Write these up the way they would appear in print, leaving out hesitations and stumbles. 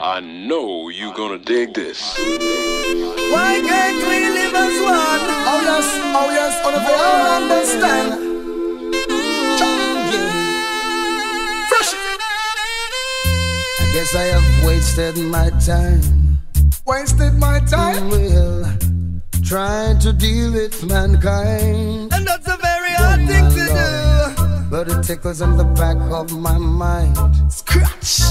I know you're gonna dig this. Why can't we live as one? Oh yes, all of you all understand. Fresh. I guess I have wasted my time. Wasted my time? Well, trying to deal with mankind. And that's a very hard thing to do. But it tickles in the back of my mind. Scratch.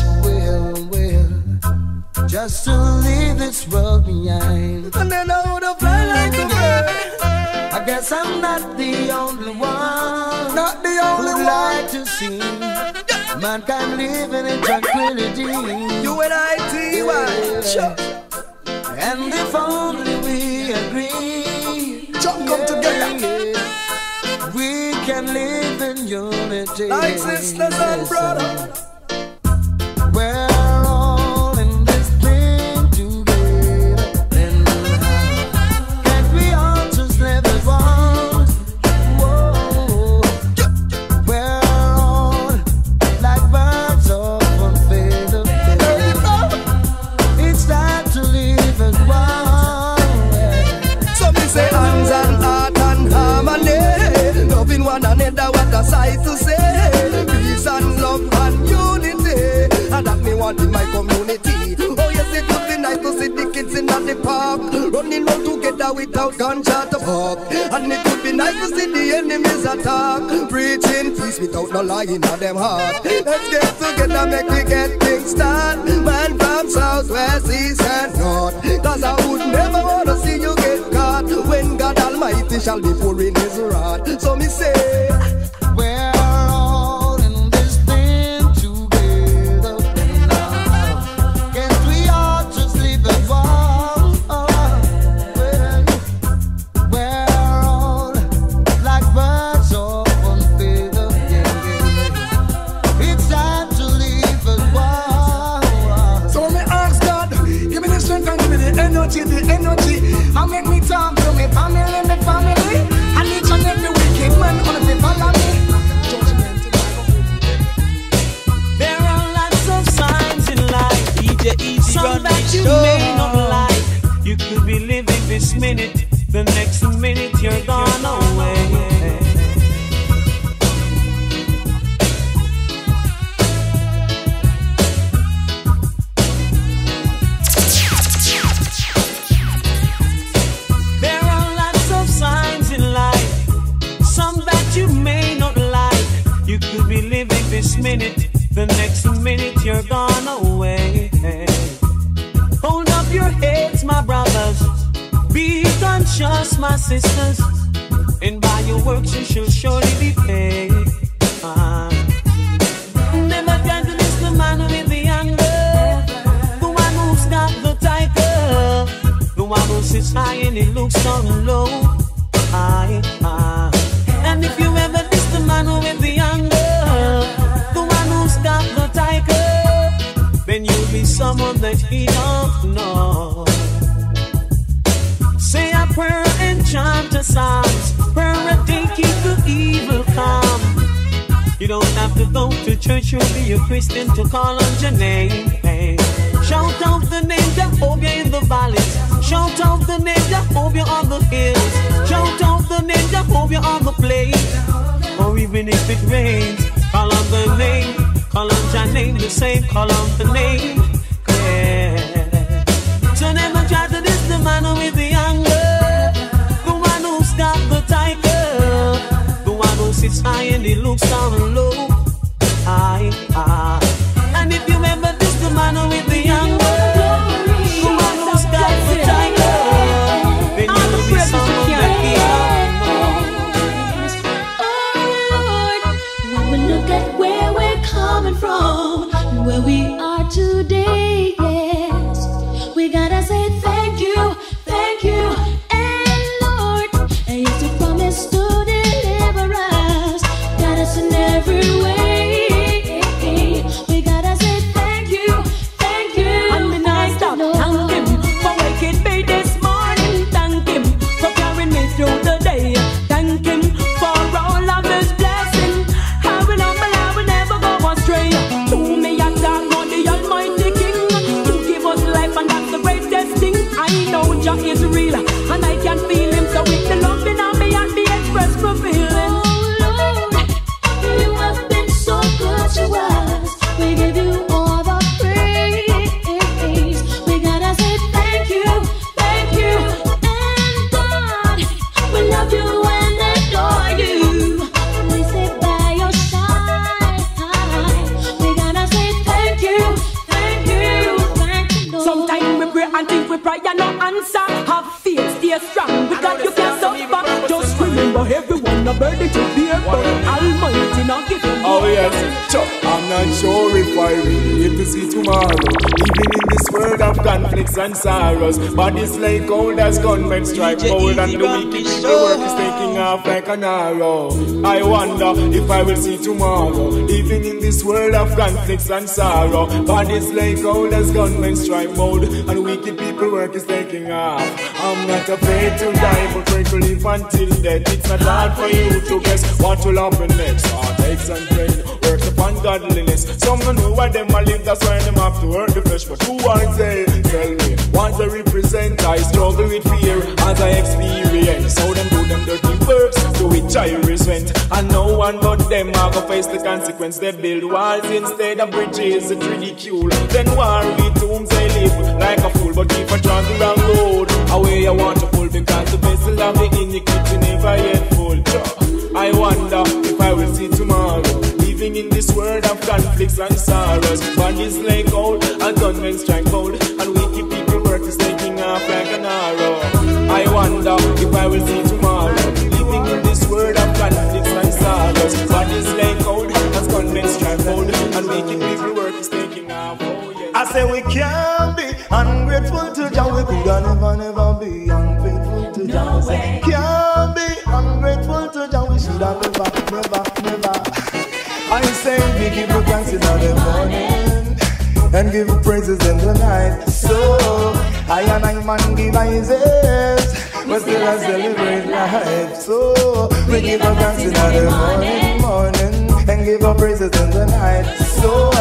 Just to leave this world behind. And then I would have fly like a bird. I guess I'm not the only one. Not the only one. Like to see mankind living in tranquility. UNITY. Sure. And if only we agree, come together. Yeah, we can live in unity. Like sisters and brothers. In my community, oh yes, it was the night to see the kids in the park running all together without gunshot to pop. And it would be nice to see the enemies attack, preaching peace without no lying on them heart. Let's get together, make we get things start. Man from south, west, east and north, cause I would never want to see you get caught when God Almighty shall be pouring his wrath. So me say, well, you may not like. You could be living this minute, the next minute you're gone away. There are lots of signs in life, some that you may not like. You could be living this minute, the next minute you're gone away. Hold up your heads, my brothers. Be conscious, my sisters. And by your works you shall surely be paid. Never try to miss the man with the anger, the one who's got the tiger, the one who sits high and he looks so low. And if you ever miss the man with the anger, the one who's got the tiger, then you'll be someone that he don't know. Say a prayer and chant a psalm. Prayer a day keep the evil calm. You don't have to go to church, you'll be a Christian to call on your name. Shout out the name Jehovah in the valleys. Shout out the name Jehovah on the hills. Shout out the name Jehovah on the plains. Or even if it rains, call on the name. Call on your name the same, call on the name, yeah. So never try to diss the man with the anger, the one who's got the tiger, the one who sits high and he looks down low. And if you ever diss the man with the anger, the one who's got the tiger, then you will be someone that he don't know. Oh Lord, when we look at where we're coming from, where we are today, Jah is real, and I can feel him. So with the love in on me and the express fulfilling. Oh Lord, you have been so good to us. We give you all the praise. We gotta say thank you, and God, we love you and adore you. We sit by your side. We gotta say thank you. Sometimes we pray and think we pray and no answer. Have faith, stay strong. We got you can suffer. Just remember, everyone a burden to bear. Almighty now give them. Oh yes. I'm not sure if I really live to see tomorrow, even in this world of conflicts and sorrows. But it's like cold as convex stripe cold, and the wicked the world is taking off like an arrow. I wonder if I will see tomorrow, even in this world of conflicts and sorrow. But it's like cold as convex stripe cold, and wicked people work is taking off. I'm not afraid to die, but afraid to live until death. It's not hard for you to guess what will happen next. Heartaches and pain works upon God. Some know why them a live, that's why them have to hurt the flesh. But who are they? Tell me, what they represent? I struggle with fear as I experience how them do them dirty works, to which I resent. And no one but them are gonna face the consequence. They build walls instead of bridges, it's ridicule. Then war with whom they live like a fool. But if I travel the wrong road, away I want to pull, because the vessel of the iniquity never yet full. I wonder if I will see tomorrow, living in this world of conflicts and sorrows. But it's like cold, and gunmen strike cold, and wicked people work is taking off like an arrow. I wonder if I will see tomorrow, living in this world of conflicts and sorrows. But it's like cold, and gunmen strike cold, and wicked people work is taking off. Oh, yeah. I say we can't be ungrateful to Jah. We could never be ungrateful to Jah. No way. Can't be ungrateful to Jah. We should have never. I say we give you thanks in the morning, and give you praises in the night. So I man give our zest, but still I celebrate life. So we give you thanks in the morning, and give you praises in the night. So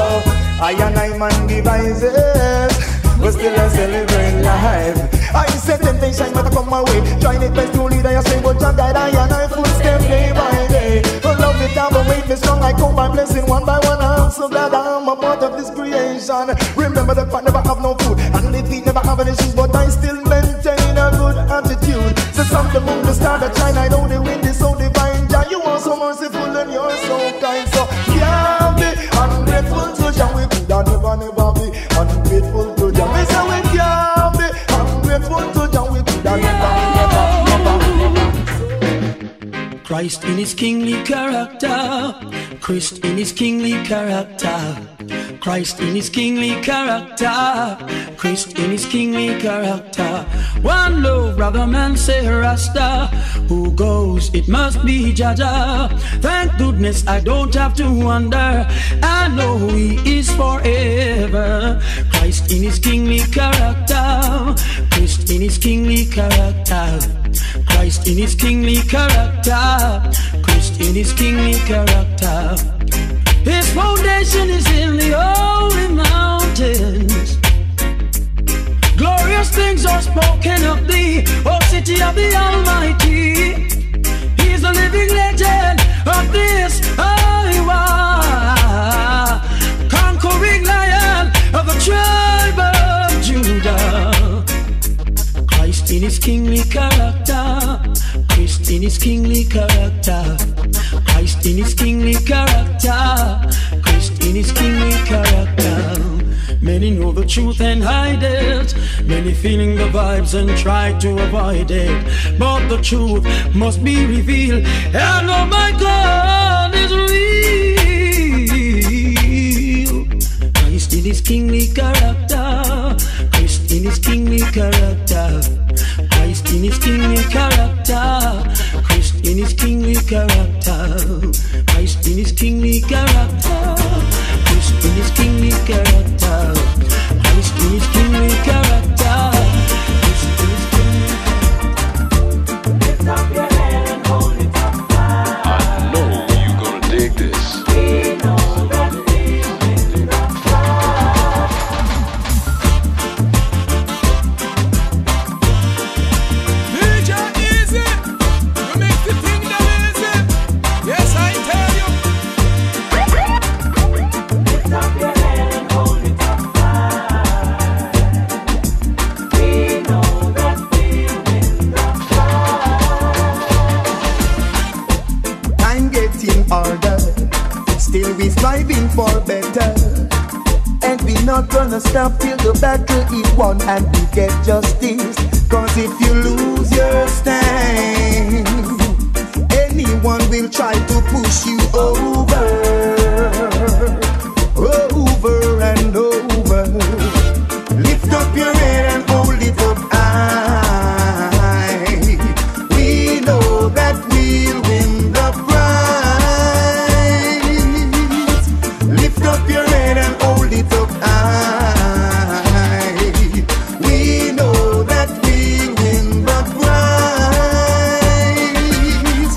I man give our zest, but still I celebrate life. I said temptation but I come my way, trying it best to lead I say, but Jah guide I footstep day by day. I love it, I will wait me strong, I count my blessing one by one. I'm so glad I'm a part of this creation. Remember that I never have no food, and the feet never have any shoes, but I still maintain a good attitude. So something move the star that shine, I know the wind is so divine. Jah, you are so merciful and you're so kind. So yeah, be ungrateful to Jah, we could never be ungrateful to Jah. We say we can't be ungrateful to Jah, we could never. Christ in his kingly character, Christ in his kingly character, Christ in his kingly character, Christ in his kingly character. One love, brother man say Rasta, who goes it must be Jaja. Thank goodness I don't have to wonder, I know who he is forever. Christ in his kingly character, Christ in his kingly character, Christ in his kingly character, Christ in his kingly character. His foundation is in the holy mountains. Glorious things are spoken of thee, O city of the Almighty. He is the living legend of this holy war, conquering lion of the tribe of Judah. Christ in his kingly character, Christ in his kingly character, Christ in his kingly character, Christ in his kingly character. Many know the truth and hide it, many feeling the vibes and try to avoid it, but the truth must be revealed, and oh my God is real. Christ in his kingly character, Christ in his kingly character, Christ in his kingly character, Christ in his kingly character, Christ in his kingly character, Christ in his kingly character, Christ in his kingly character, Christ in his kingly character. Lift up your head and hold it up high. I know you're gonna dig this. We know that we will not fly. gonna stop till the battle is won and you get justice. Cause if you lose your stand, anyone will try to push you over, over and over. Lift up your head and hold it up high. We know that we'll win the prize. Lift up your head and hold it up high. We know that we'll win the prize.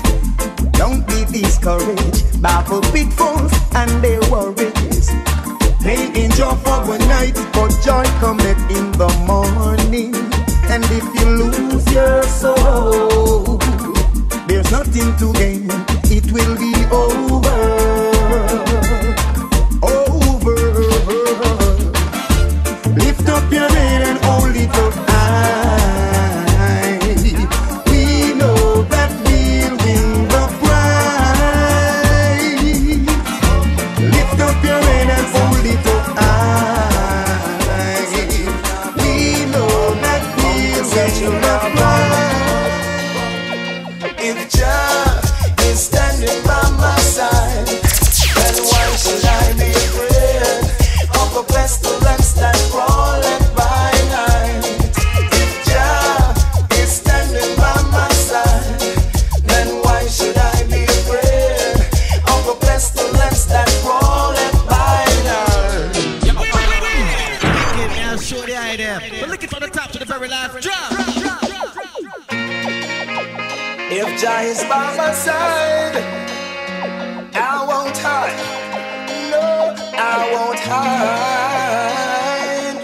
Don't be discouraged by the pitfalls and their worries. They enjoy for one night, but joy cometh in the morning. And if you lose your soul, there's nothing to gain. It will be over. Lift up your head and hold it up high. We know that we'll win the prize. Lift up your head and hold it up high. If Jah is standing by my side, then why should I be afraid of the pestilence that crawleth by night? If Jah is standing by my side, then why should I be afraid of the pestilence that crawleth by night? I'll show the idea. We're looking from the top to the very last drop. If Jah is by my side, I won't hide. No, I won't hide.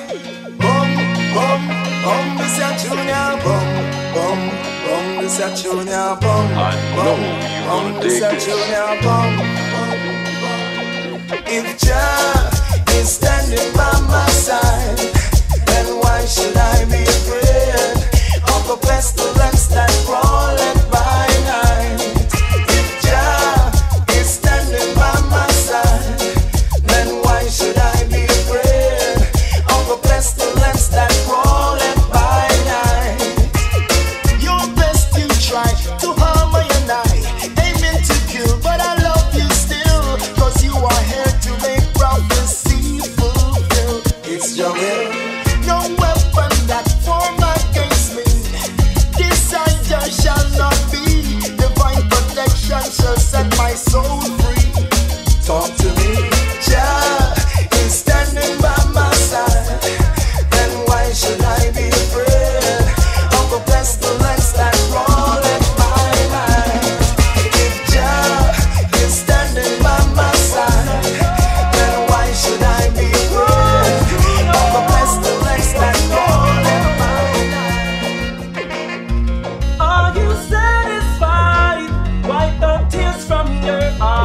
Bum, bum, bum, this a tune ya. Bum, bum, bum, this a tune ya. Bum, bum, bum, this a tune ya. Bum, bum. If Jah is standing by my side, then why should I be afraid of the pestilence that crawleth? Are you satisfied? Wipe the tears from your eyes.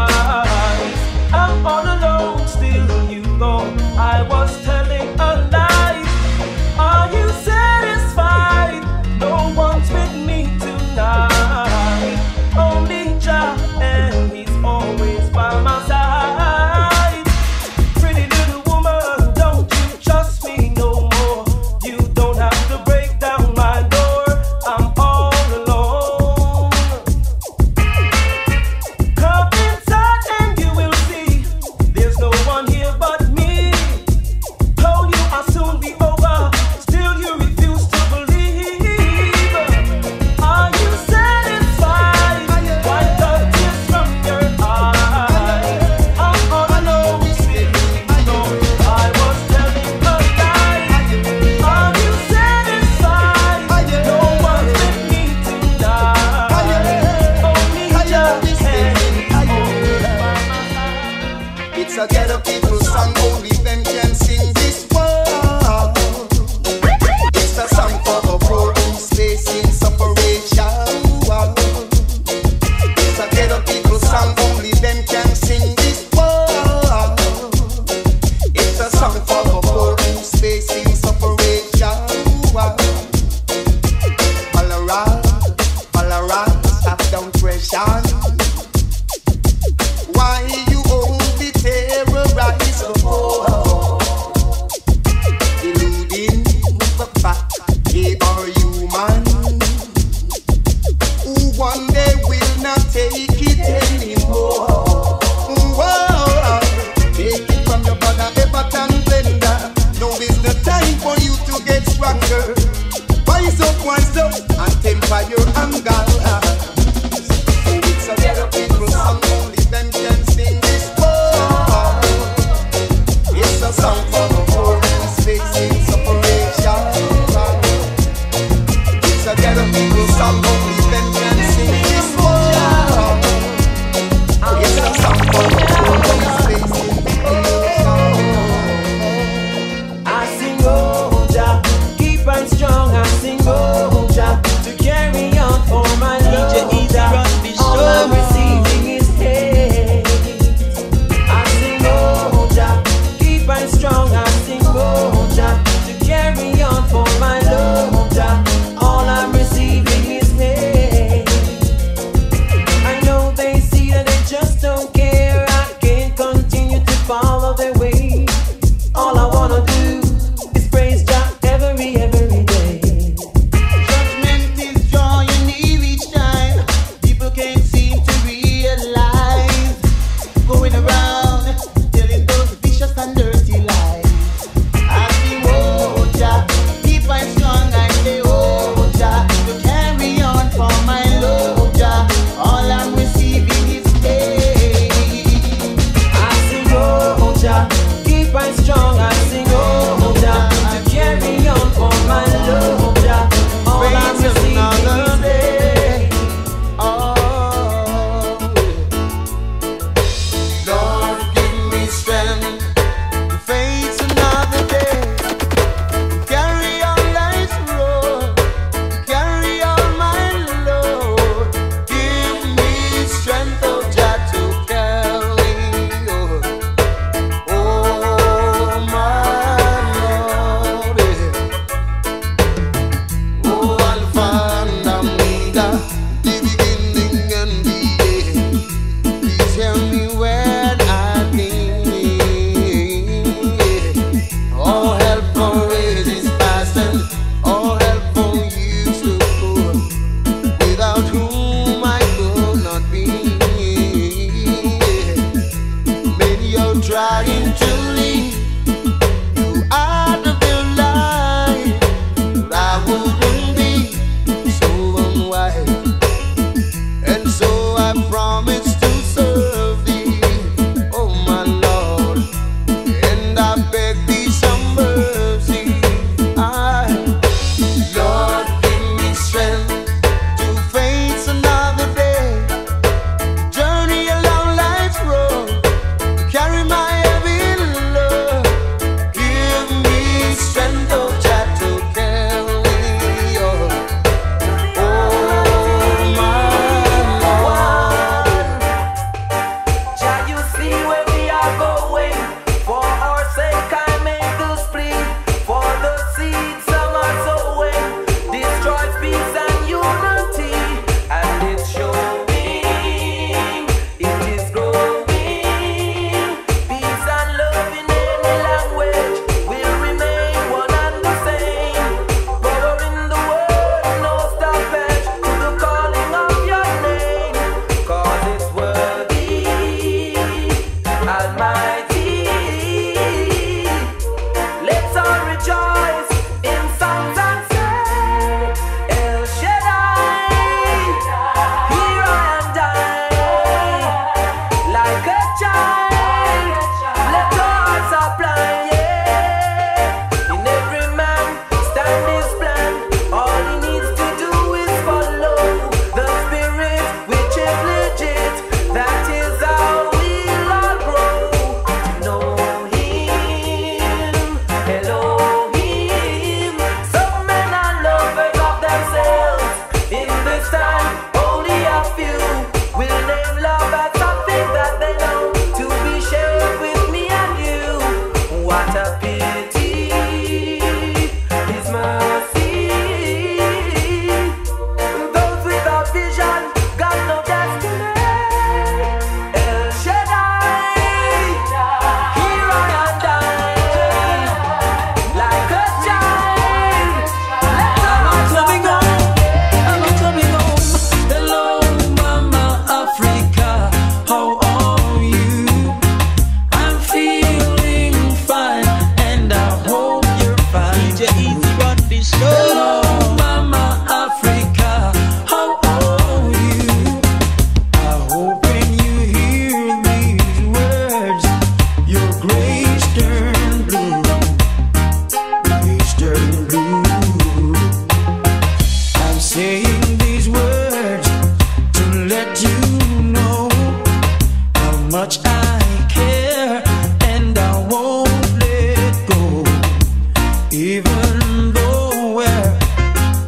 Even though we're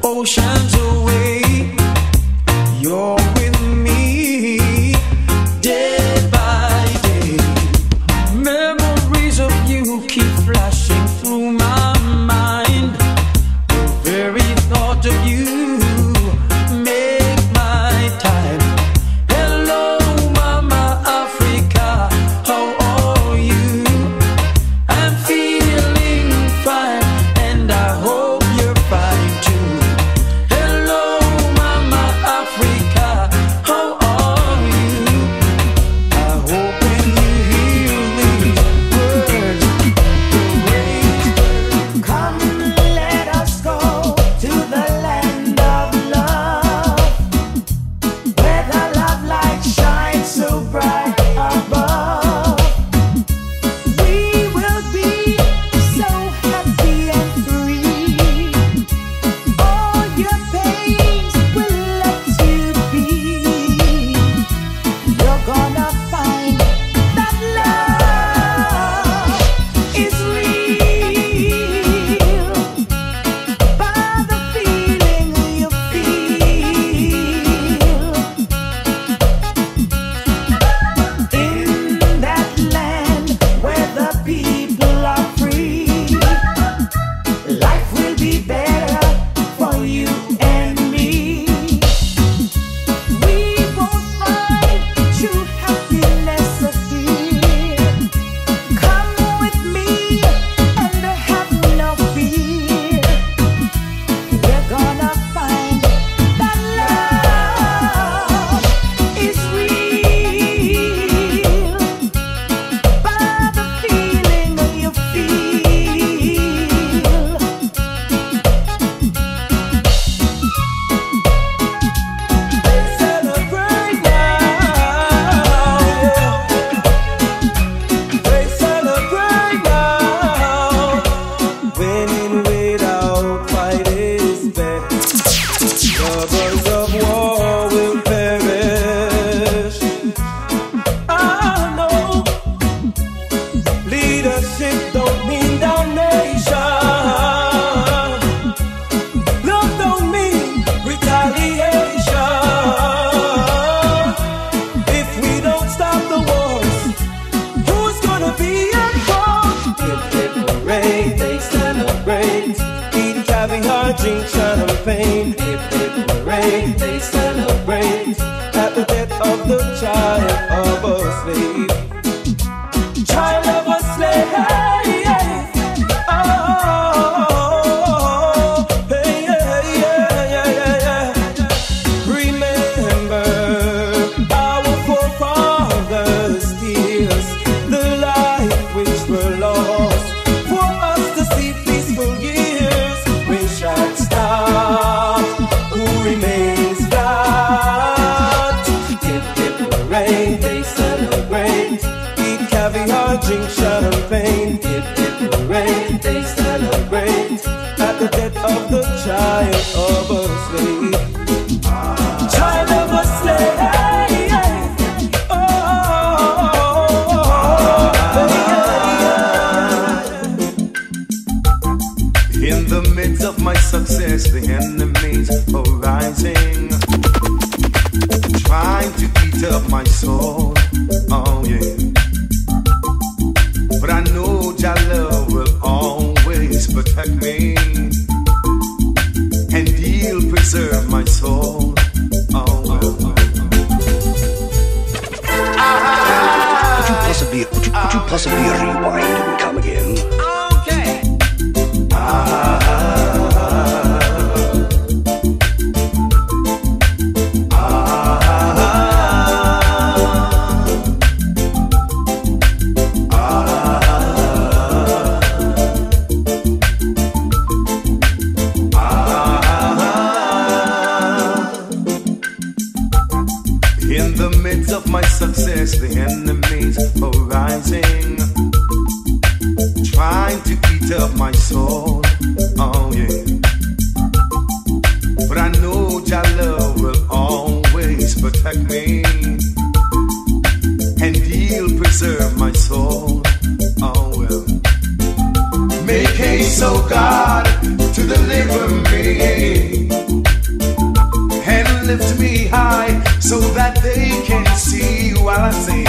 oceans away, you're with me day by day. Memories of you keep flashing through my mind. The very thought of you make my time. Hello Mama Africa, how are you? I'm feeling fine, and I hope you're fine too. Hello Mama Africa, how are you? I hope when you hear these words, the waves come, let us go to the land of love, where the love light shines so bright above. We will be so happy and free. All your pains will let you be. You're gonna find that love is real by the feeling you feel. In that land where the people are free, life will be better for you and me. We both find true happiness is here. Come with me and have no fear. We're gonna find that love is real by the feeling you feel. Celebrate now. They celebrate now. Winning without fight is bad. Lovers of war will perish. I know leadership don't mean domination. Love don't mean retaliation. If we don't stop the wars, who's gonna be involved? If they parade, they celebrate. Eat caviar, drink champagne. If they parade, they celebrate. At the death of the child of a slave. Child of a slave. Oh, hey, yeah, yeah, yeah, yeah, yeah. Remember our forefathers' tears, the life which were lost for us to see peaceful years. We shall stop. Who remains that? If they parade, they celebrate. Eat caviar, drink champagne. If they parade, they celebrate. At the death of the child of a slave. Child of a slave. Oh. In the midst of my success, the enemies are rising, trying to eat up my soul. Oh yeah. But I know your love will always protect me and he'll preserve my soul. Oh. Could you possibly rewind and come again? Okay. In the midst of my success, the enemies are rising, deliver me and lift me high so that they can see while I sing.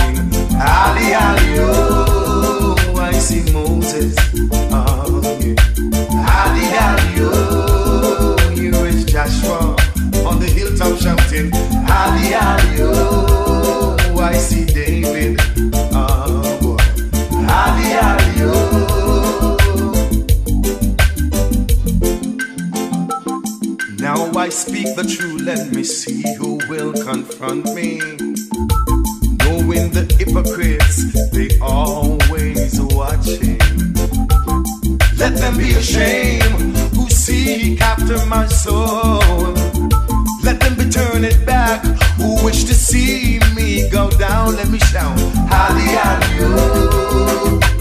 Ali, ali, oh, I see Moses. Oh, yeah. Ali, ali, oh, here is Joshua on the hilltop shouting. Ali, ali, oh, I see David. Oh, ali, ali, oh. Now I speak the truth, let me see who will confront me. Knowing the hypocrites, they always watching. Let them be ashamed who seek after my soul. Let them be turned back who wish to see me go down. Let me shout, Hali, Hali,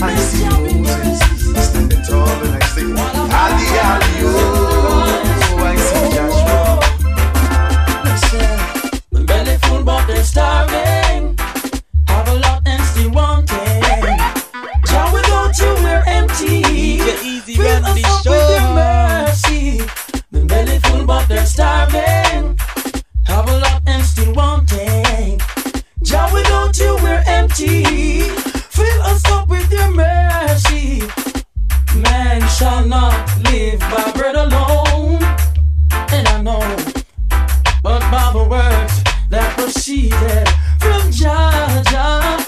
I see Moses standing tall and I sing, Hali, Hali, I see Joshua. The belly full but they're starving. Have a lot and still wanting. Jah, without you we're empty. Fill us up with your mercy. The belly full but they're starving. Have a lot and still wanting. Jah, without you we're empty. Fill us up with your mercy. Man shall not live by bread alone. And I know, but by the words that proceeded from Jah Jah,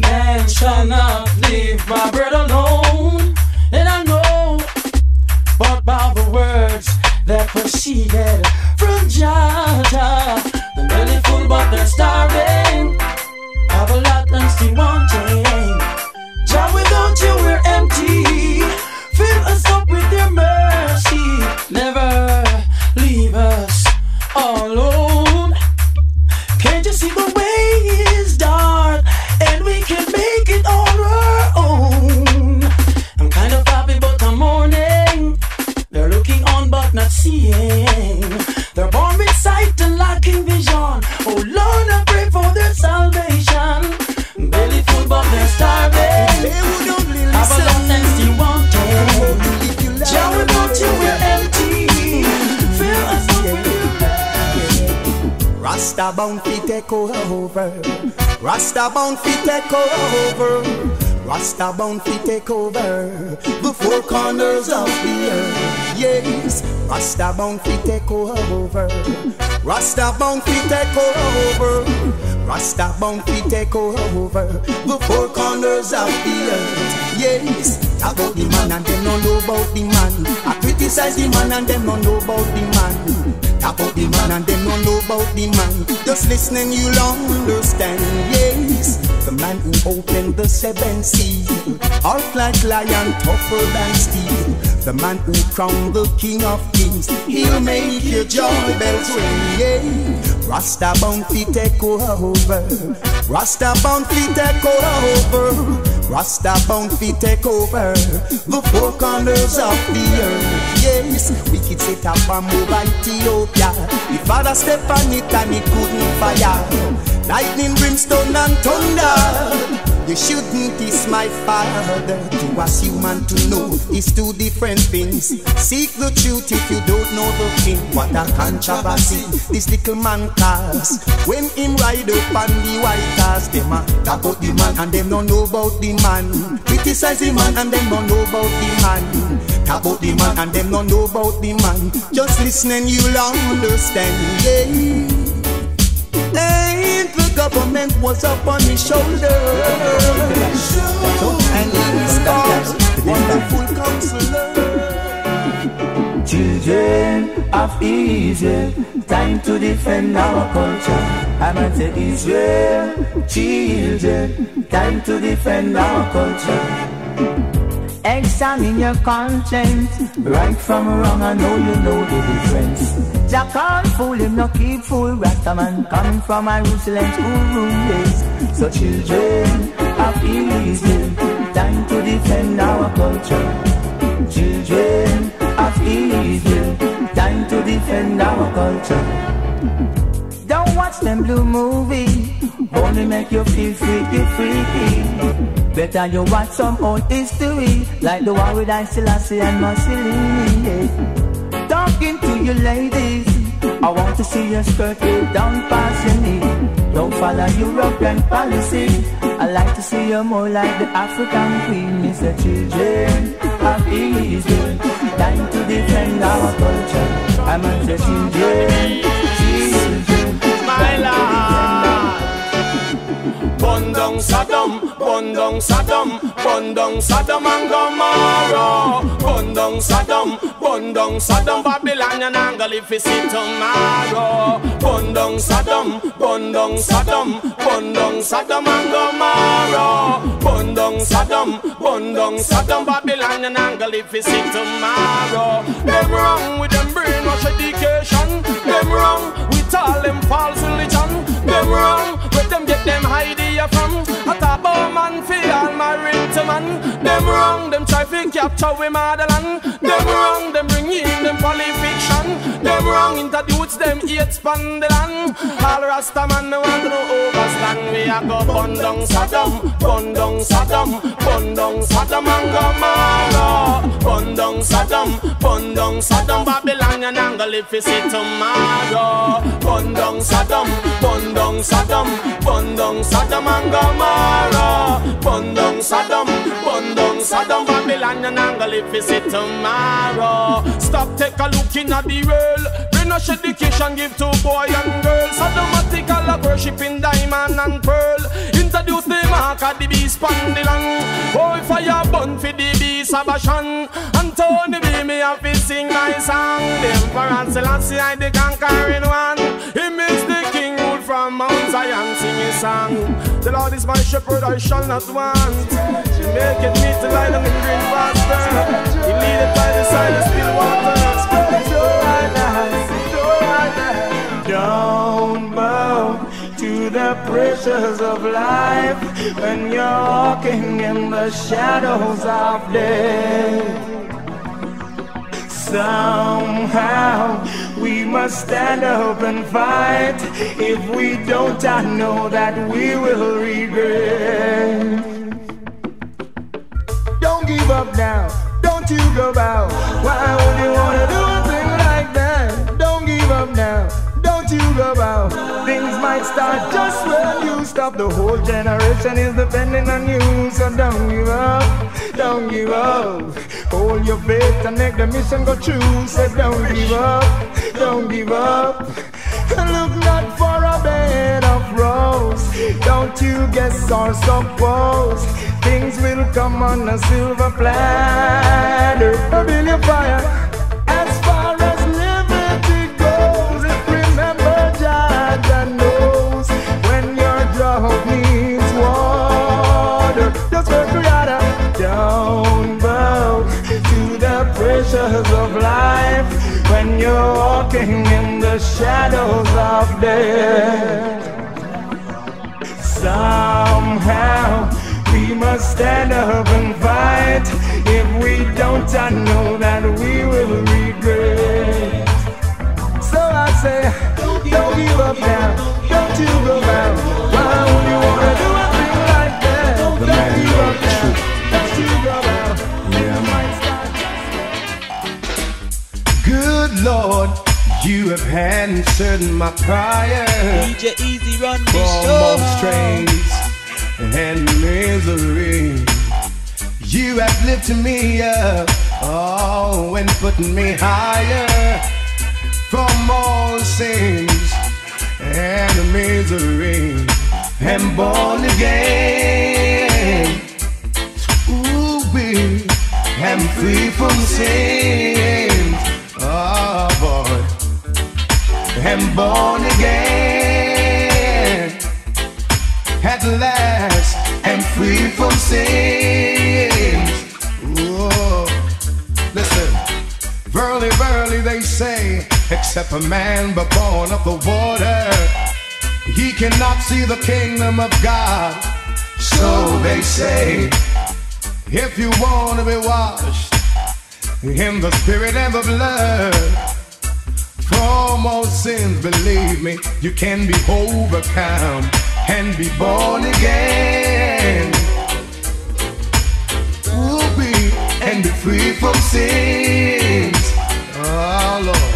man shall not live by bread alone. And I know, but by the words that proceeded from Jah Jah, the belly full but they're starving, have a lot and still wanting. Jah, without you we're empty. Fill us up with your mercy. Never leave us all alone. Can't you see the way is dark and we can make it on our own? I'm kind of happy but I'm mourning. They're looking on but not seeing. They're born with sight and lacking vision. Oh Lord, I pray for their salvation. Belly full but they're starving. Have a lot and still wanting. Jah, without you we're empty. Rasta bound fi take over. Rasta bound fi take over. Rasta bound fi take over the four corners of the earth. Yes, Rasta bound fi take over. Rasta bound fi take over. Rasta bound fi take over the four corners of the earth. Yes, talk about the man and them don't know about the man. I criticize the man and them don't know about the man. Talk about the man and them don't know about the man. Just listening you'll understand. Yes, the man who opened the seven seas, heart like lion, tougher than steel. The man who crowned the king of kings, he'll make your joy bells ring. Yeah. Rasta bound fi take over. Rasta bound fi take over. Rasta bound fi take over the four corners of the earth. Yes, wicked set up and move Ethiopia. The father stepped on it and it couldn't fire. Lightning, brimstone and thunder. You shouldn't kiss my father. To assume and to know is two different things. Seek the truth if you don't know the king. What a controversy this little man cast. When him ride up on the white horse, them a talk about the man and them don't know about the man. Criticize the man and them don't know about the man. Talk about the man and them don't know about the man. Just listen and you'll understand. Yeah. The government was up on his shoulders, and his arms, wonderful counselor. Children of Israel, time to defend our culture. I'm at the Israel, children, time to defend our culture. Examine your conscience, right from wrong, I know you know the difference. Jah can't fool him, no keep fool. Rastaman come from a Jerusalem schoolroom days. So children of Israel, time to defend our culture. Children of Israel, time to defend our culture. Don't watch them blue movie, only make you feel freaky, freaky. Better you watch some old history, like the war with Selassie and Mussolini. you ladies, I want to see your skirt get down past your knee. Don't follow European policy, I like to see you more like the African queen. It's the children of Israel, time to defend our culture. I'm at the children, my love. Bondong Saddam, Bondong Saddam and Gomorrah. Bondong Saddam, Babylon and Angle if you see tomorrow. Bondong Saddam and Gomorrah. Bondong Saddam, Babylon and Angle if you see tomorrow. Them wrong with them brainwash education. Them wrong with all them false religion. Them wrong with them get them idea from. At a bow man fi all married to man. Them wrong, them try fi capture we motherland. Them wrong, them bring in them politician. Them wrong, introduce them eats pan the land. All Rasta man no want no overstand. We a go Bondong Saddam, Bondong Saddam, Bondong Saddam and Gomorrah. Bondong Saddam, Bondong Saddam, Babylon and Angle if you see tomorrow. Bondong Saddam, Bondong Saddam, Bondong Saddam and Gomorrah. Bondong Saddam, Babylon and Angle if you see tomorrow. Stop, take a look in at the world. Bring us education, give to boy and girl. Saddamatical of worshipping diamond and pearl. Introduce the mark of the beast on the land. Boy, fire burn for the beast of Bashan. Anthony B, me have to sing my song. The Emperor Selassie I the conquering one. Him is the king, rule from Mount Zion. Sing his song. The Lord is my shepherd, I shall not want. He maketh me to lie down in green pasture. He leadeth by the side of still waters. Don't bow to the pressures of life when you're walking in the shadows of death. Somehow we must stand up and fight. If we don't, I know that we will regret. Don't give up now, don't you go bow. Why would you wanna do a thing like that? Don't give up now, don't you go bow. Things might start just when you stop. The whole generation is depending on you, so don't give up, don't give up. Hold your faith and make the mission go true. Say don't give up, don't give up. Look not for a bed of rose. Don't you guess or suppose things will come on a silver platter. Build your fire. As far as liberty goes, remember Jah knows when your drought needs water. Just for Creator. Don't bow to the pressures of life when you're walking in the shadows of death. Somehow we must stand up and fight. If we don't, I know that we will regret. So I say, don't give up now, don't you go down. Why would you wanna do a thing like that? Don't give up now, don't you go down. Yeah. Good Lord, you have answered my prayer. DJ Easy Run the show. From all and misery, you have lifted me up, oh, and put me higher. From all sins and misery, I'm born again. Ooh, we am free from sin. Oh boy, I'm born again. At last, I'm free from sin. Whoa. Listen, verily, verily they say, except a man but born of the water, he cannot see the kingdom of God. So they say, if you want to be washed in the spirit and the blood, from all sins, believe me, you can be overcome and be born again. We'll be and be free from sins. Oh Lord,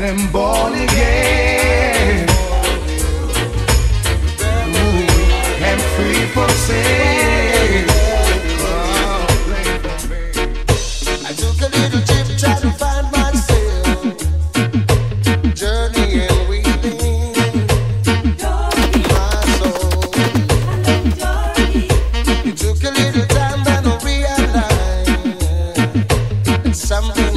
them born again, ooh, and free from sin. I took a little trip trying to find myself, journey and weeping, my soul. You took a little time and I realized something.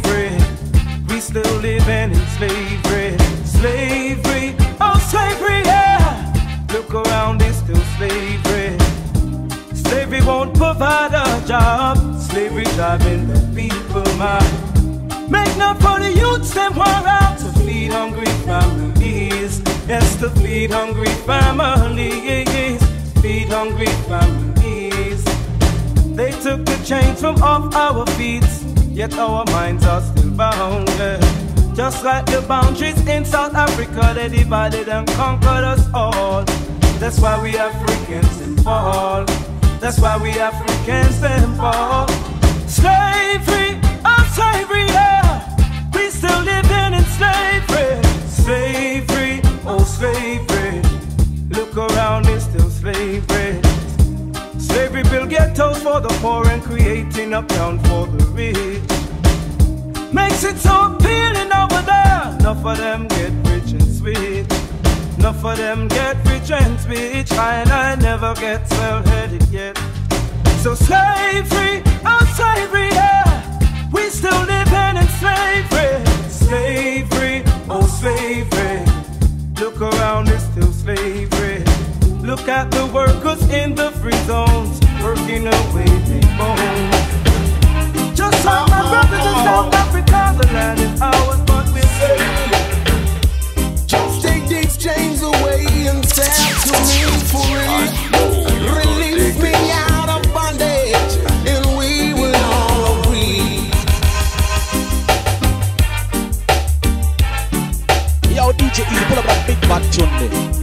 slavery. We still living in slavery. Slavery, oh slavery, yeah. Look around, it's still slavery. Slavery won't provide a job. Slavery driving the people mad. Make enough for the youths them who are out to feed hungry families. Yes, to feed hungry families. Feed hungry families. They took the chains from off our feet, yet our minds are still bound. Just like the boundaries in South Africa, they divided and conquered us all. That's why we Africans then fall. That's why we Africans then fall. Slavery, oh slavery, yeah. We still living in slavery. Slavery, oh slavery. Look around, it's still slavery. Slavery built ghettos for the poor and creating uptown for the rich. Makes it so appealing over there. Enough of them get rich and sweet. Enough of them get rich and sweet. And I never get well-headed yet. So slavery, oh slavery, yeah. We still living in slavery. Slavery, oh slavery. Look around, it's still slavery. Look at the workers in the free zones, working away their bones. Just like my brothers in South Africa, the land is ours, but we're slaves. Just take these chains away and stand to me for free. Release me out of bondage, and we will all agree. Yo, DJ, you pull up a big bad tune.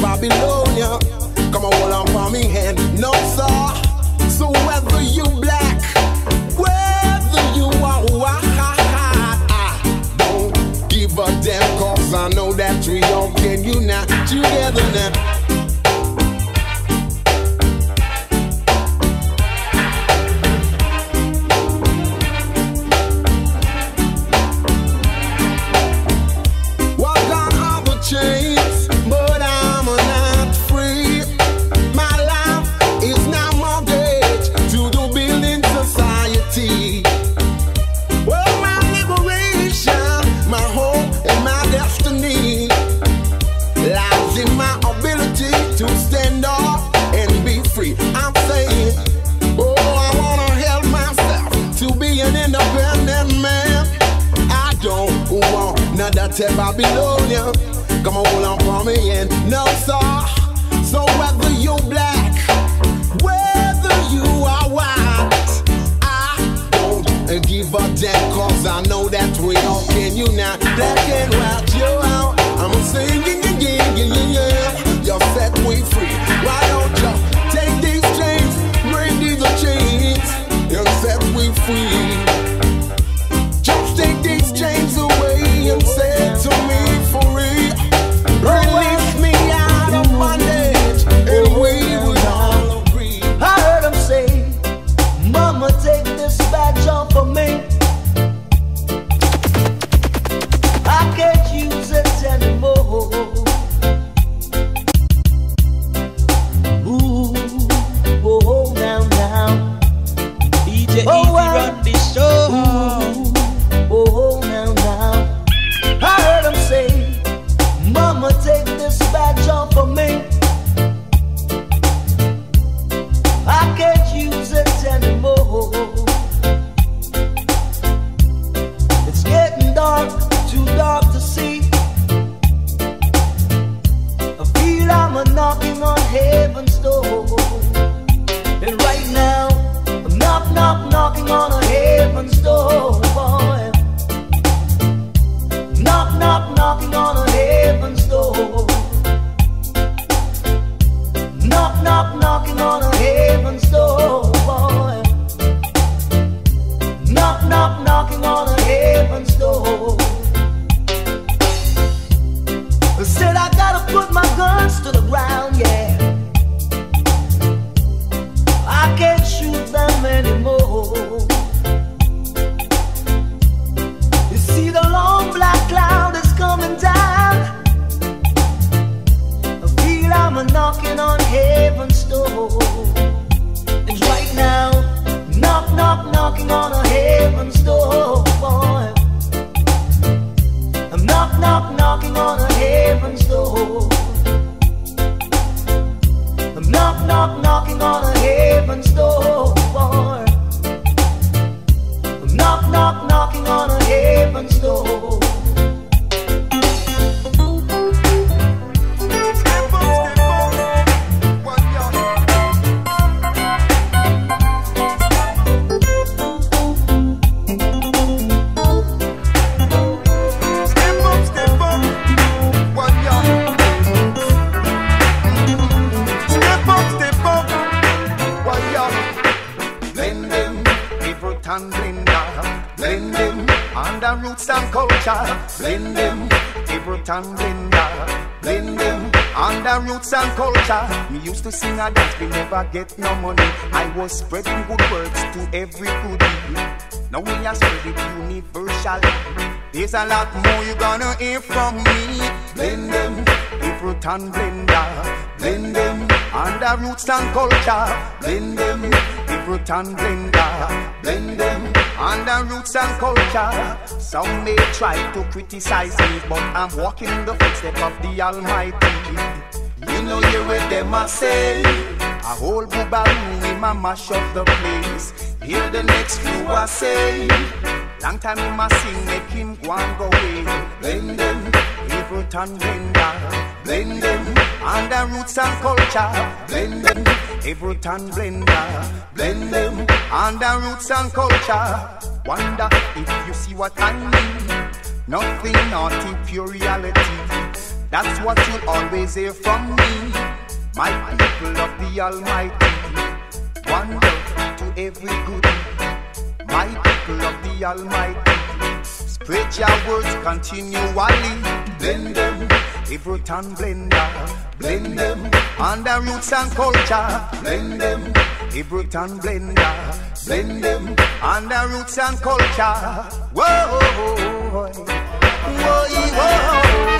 Babylonia, come on, hold on for me hand. No, sir. So whether you black, whether you are white, don't give a damn, cause I know that we all can unite together now. Babylonia, come on, hold on for me and no, sir. So whether you're black, whether you are white, I don't give a damn, cause I know that we all can unite. Black and white, you out. I'm singing, yeah. You set we free. Why don't you take these chains, bring these chains, you set we free. Just take these chains away and say, to me for real, release me out of bondage, and we will heaven's door. I'm knock, knock, knocking on a heaven's door. And culture, blend them, Everett and Glenda, blend them, under roots and culture. Me used to sing a dance, we never get no money. I was spreading good words to every goodie. Now we are spreading universally. There's a lot more you gonna hear from me. Blend them, Everett and Glenda, blend them, under roots and culture, blend them, Everett and Glenda, blend them. Under roots and culture. Some may try to criticize me, but I'm walking in the footsteps of the Almighty. You know you with them I say, a whole boobaloo in my mash up the place. Hear the next few I say, long time in my sing, make him go and go away. Blend them, Everett and Glenda, blend them, under roots and culture, blend them, Everett and Glenda, blend them, under roots and culture. Wonder if you see what I mean. Nothing naughty, pure reality. That's what you'll always hear from me. My people of the Almighty, wonder to every good. My people of the Almighty, spread your words continually. Blend them, Everett and Glenda, blend them, under roots and culture, blend them, Everett and Glenda, blend them, under roots and culture. Whoa, whoa, whoa, whoa, whoa, whoa.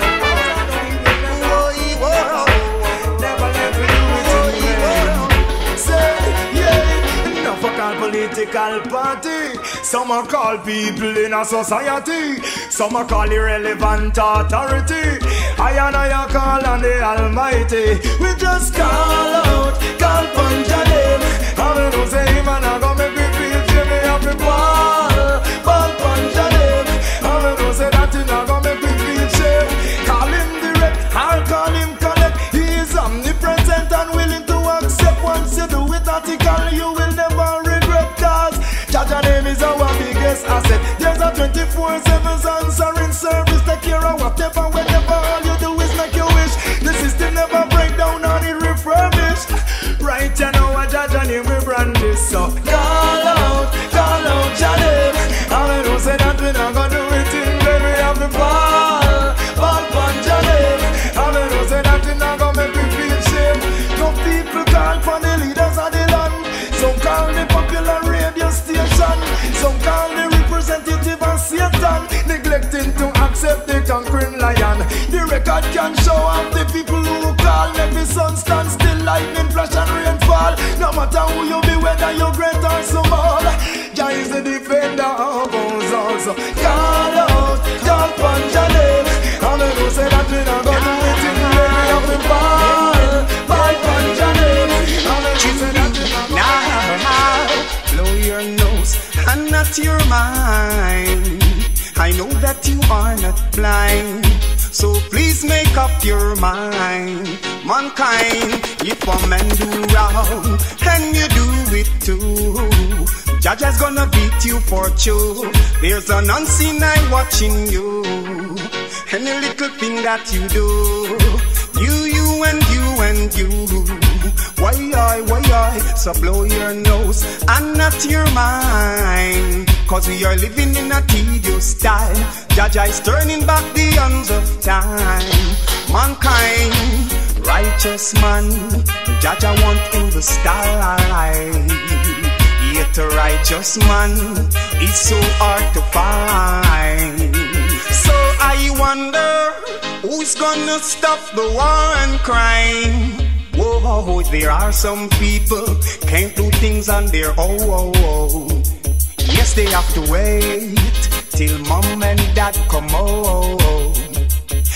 Political party, some are called people in a society, some are called irrelevant authority. I call on the Almighty. We just call out, call upon your name. I will not say him and I go make me feel Jimmy up the ball. Call upon your name. I will not say that and I go make me feel shame. Call him direct, I'll call him collect. He is omnipresent and willing to accept. Once you do it article, you will never Jah name is our biggest asset. There's a 24/7 answering service. Take care of whatever, whenever. All you do is make your wish. The system never break down or it refurbished. Right you know what Jah name we brand this. So call out Jah name. I will say that we not gonna do it in vain. We have the ball on Jah name. I will say that we not gonna make we feel shame. No people call for the leaders of the land. Some call the popular radio station, some call the representative of Satan, neglecting to accept the conquering lion. The record can show up the people who call. Let the sun stand still, lightning flash and rainfall. No matter who you be, whether you're great or small, Jah is the defender of us also. Call out, call upon Jah name. And I know say that we not gonna do it in the way of the ball. Call upon Jah name. And I know say that we not gonna do it. Blow your nose and not your mind. I know that you are not blind, so please make up your mind. Mankind, if one man do wrong, and you do it too, Jah is gonna beat you for two. There's an unseen eye watching you, any little thing that you do. You and you and you. Why I, so blow your nose and not your mind, cause we are living in a tedious time. Jah is turning back the hands of time. Mankind, righteous man, Jah want in the starlight. Yet a righteous man is so hard to find. So I wonder, who's gonna stop the war and crime? Whoa, there are some people can't do things on their own. Yes, they have to wait till mom and dad come home.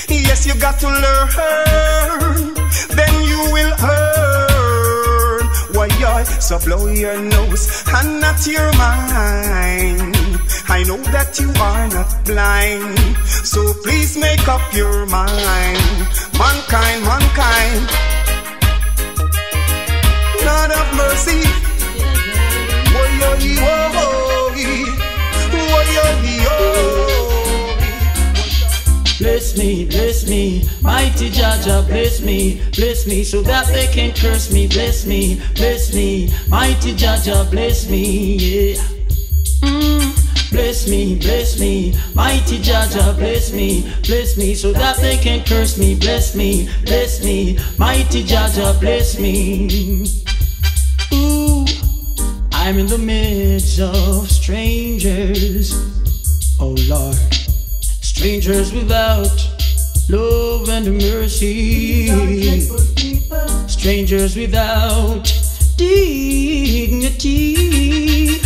Yes, you got to learn, then you will earn. Why joy. So blow your nose and not your mind. I know that you are not blind, so please make up your mind. Mankind, mankind, Lord of mercy. Bless me, mighty Jaja, bless me, so that they can't curse me. Bless me, mighty Jaja, bless me, yeah. Bless me, mighty Jaja, bless me, so that they can't curse me. Bless me, mighty Jaja, bless me. Ooh, I'm in the midst of strangers, oh Lord, strangers without love and mercy, strangers without dignity,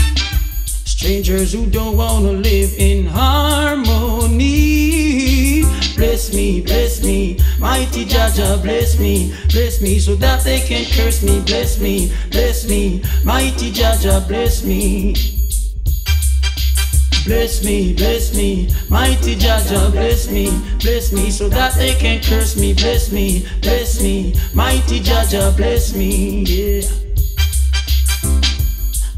strangers who don't wanna live in harmony. Bless me, mighty Jaja, bless me, so that they can't curse me. Bless me, mighty Jaja, bless me. Bless me, mighty Jaja, bless me, so that they can't curse me. Bless me, mighty Jaja, bless me, yeah.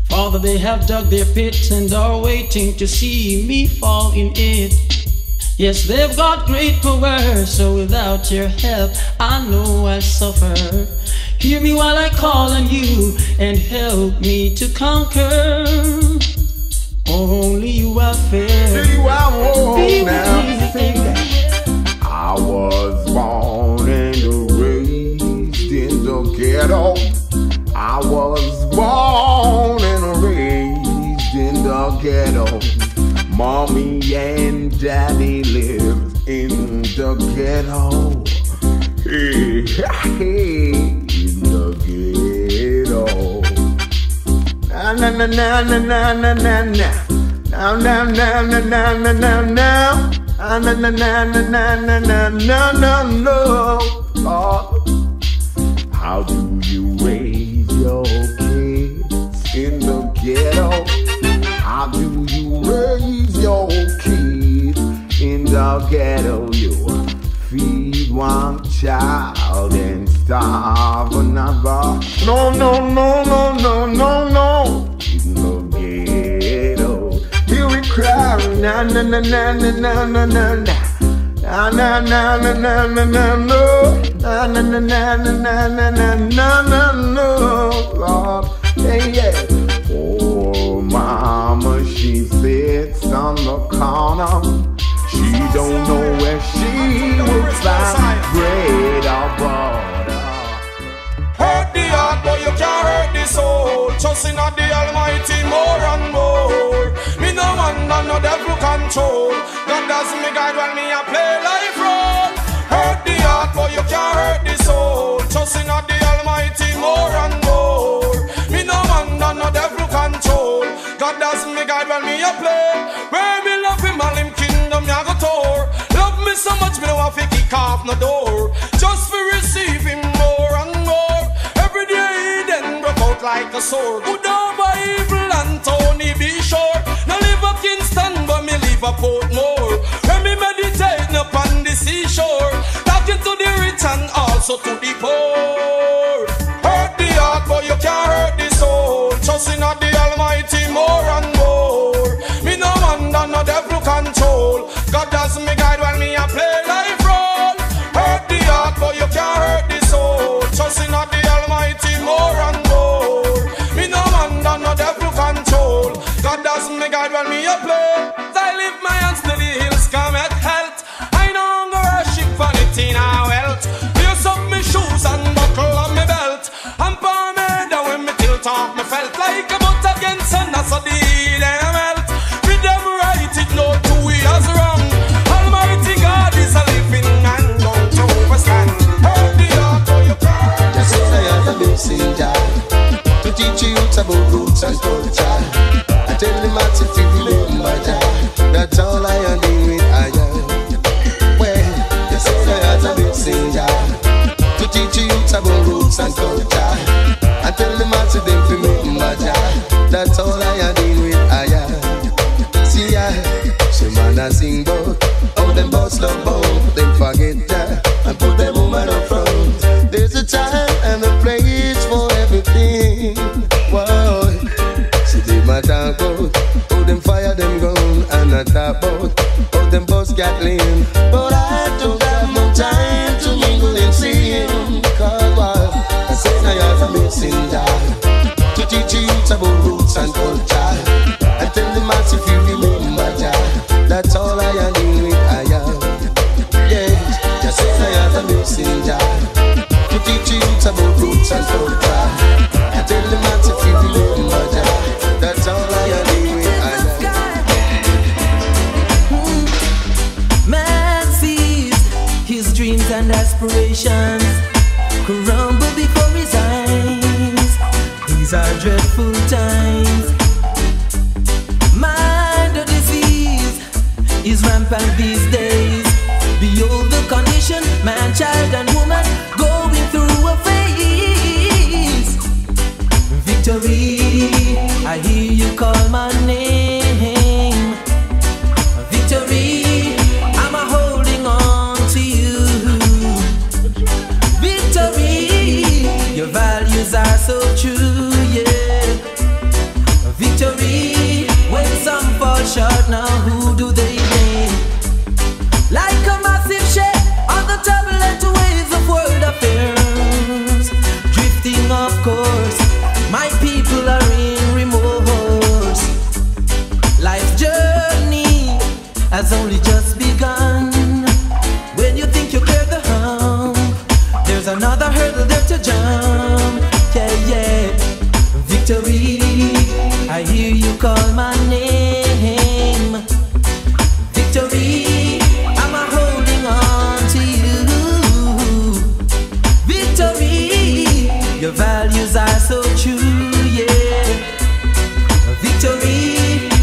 Father, they have dug their pits and are waiting to see me fall in it. Yes, they've got great power, so without your help, I know I'll suffer. Hear me while I call on you and help me to conquer. Only you are fair. See, I'm home now. I was born and raised in the ghetto. I was born and raised in the ghetto. Mommy and daddy lived in the ghetto. Hey, hey, in the ghetto. Na na na na na na na na. Now now now now now now now. Na na na na na na na na no. How do you raise your kids in the ghetto? How do you raise your kids in the ghetto? You feed one child and starve another. No, no, no, no, no, no, no. In the ghetto, here we cry. Na na na na na na na na na. Na na na na na na na no. Na na na na na na na na na no. Hey yeah. Oh, mama, she sits on the corner. She don't know where she will find bread or butter. Hurt the heart, but you can't hurt the soul. Trusting on the Almighty more and more. Me no wonder no devil control. God does me guide when me I play life role. Hurt the heart, but you can't hurt the soul. Trusting on the Almighty more and more. Me no wonder no devil control. God does me guide when me I play. Where me love him all him kingdom me I go tour. Love me so much me no want to kick off no door. Just for receive him more and more. Every day he then broke out like a sword. Good over evil Anthony B. Sure. No live a Kingston but me live a Portmore. When me meditate upon the seashore, talking to the rich and also to the poor. Hurt the heart but you can't hurt the soul. Trusting on the Almighty more and more. Me no wonder no devil control. God does me guide when me I play life role. Hurt the heart, but you can't hurt the soul. Trusting on the Almighty more and more. Me no wonder no devil control. God does me guide when me I play. I lift my hands till the hills come at health. I no longer worship vanity in our wealth. Use up me shoes and buckle on me belt. And pomade when me tilt off me felt like a butt against a nuss of the to teach you about roots and culture. I tell them how to feel it, matter. That's all I am doing with I am. Well, you say I have a big singer to teach you about roots and culture. I tell them how to wanna talk about them boss Gatlin. But I don't have no time to mingle and see him. Cause well, I said I have a missing dad to teach you about roots and culture. I tell the mass if you remember that, that's all I am doing with I am. Yeah, just said I have a missing dad to teach you about roots and culture. I tell the mass if you remember that, that's all I am. And aspirations crumble before his eyes. These are dreadful times. Mind of disease is rampant these days. Behold the condition, man, child and woman going through a phase. Victory, I hear you call my name. Victory, your values are so true, yeah. Victory, when some fall short, now who do they blame? Like a massive ship on the turbulent waves of world affairs, drifting off course, my people are in remorse. Life's journey has only just begun. When you think you clear the hump, there's another hurdle there to jump, yeah, yeah. Victory, I hear you call my name. Victory, I'm holding on to you. Victory, your values are so true, yeah. Victory,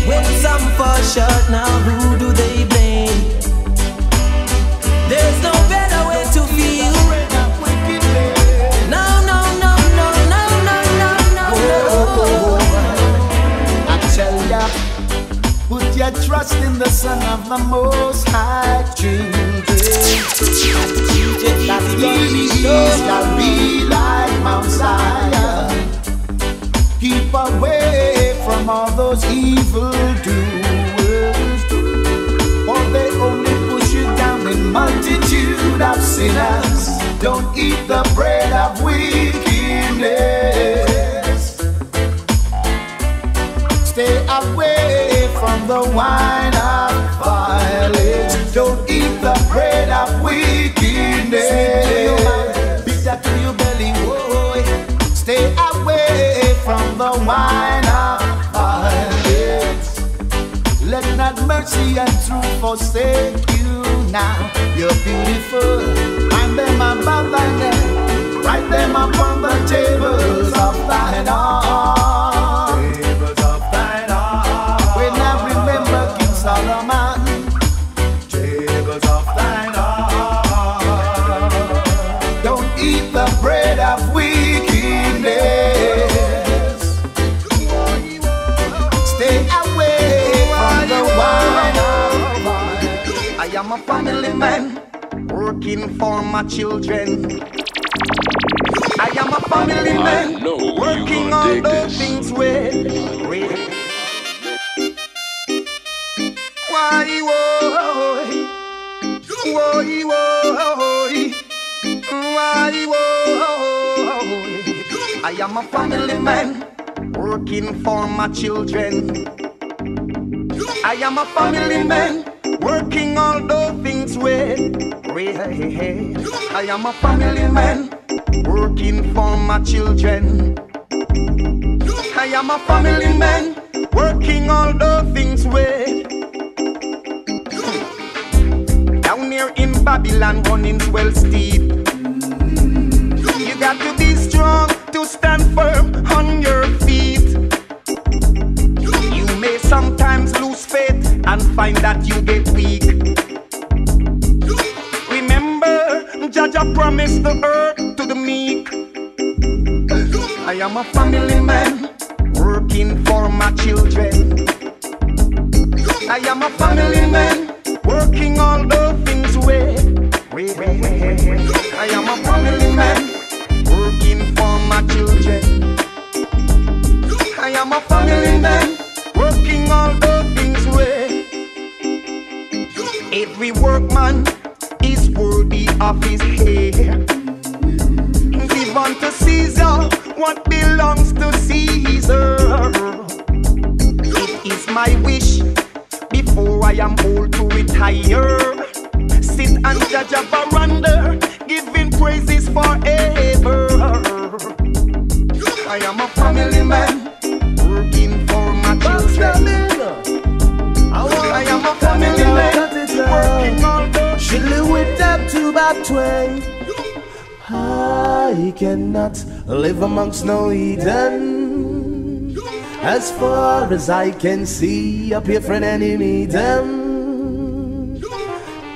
when some fall short, now who do they blame? There's no better way to feel. Put your trust in the Son of the Most High. That's gonna be shall be like Mount Zion. Keep away from all those evil doers, or they only push you down in multitude of sinners. Don't eat the bread of wickedness. Stay away from the wine of violence. Don't eat the bread of wickedness. Sweet to your mouth, bitter to your belly, whoa. Stay away from the wine of violence. Let not mercy and truth forsake you now. You're beautiful, and them above thy name. Write them upon the tables of thine heart. I'm a family man, working for my children. I am a family man, working on those things with real. Why, why, why, why? I am a family man, working for my children. I am a family man, working all those things with real. I am a family man, working for my children. I am a family man, working all those things with. Down here in Babylon, running's well steep. You got to be strong to stand firm on your feet. You may sometimes lose faith and find that you get weak. Remember, Jah promised the earth to the meek. I am a family man, working for my children. I am a family man, working all the things way. I am a family man, working for my children. I am a family man, working all the things way. Every workman is worthy of his hair. Give unto Caesar what belongs to Caesar. It is my wish, before I am old, to retire, sit and judge a veranda, giving praises forever. I am a family man, working for my children. I am a family man, working all day. She live with them 2 by 20. I cannot live amongst no Eden. As far as I can see, a peer friend enemy them.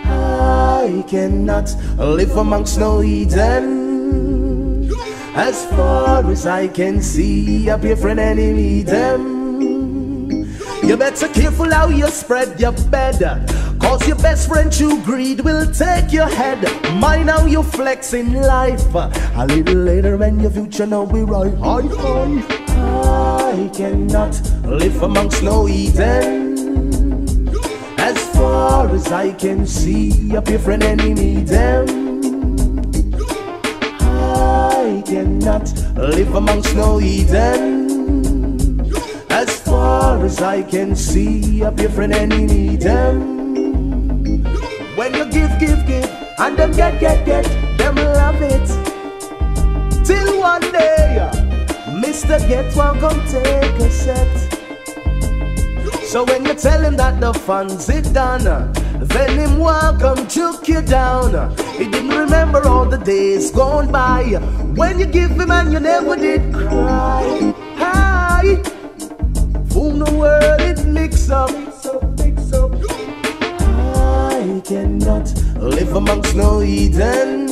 I cannot live amongst no Eden. As far as I can see, a peer friend enemy them. You better careful how you spread your bed, cause your best friend through greed will take your head. Mind how you flex in life, a little later when your future now be right. I cannot live amongst no Eden. As far as I can see, a peer friend enemy them. I cannot live amongst no Eden. As far as I can see, a peer friend enemy them. When you give, and them get, them love it. Till one day, Mr. Get One come take a set. So when you tell him that the funds is done, then him welcome took you down. He didn't remember all the days gone by, when you give him and you never did cry. Hi, boom the world it mix up. I cannot live amongst no Eden.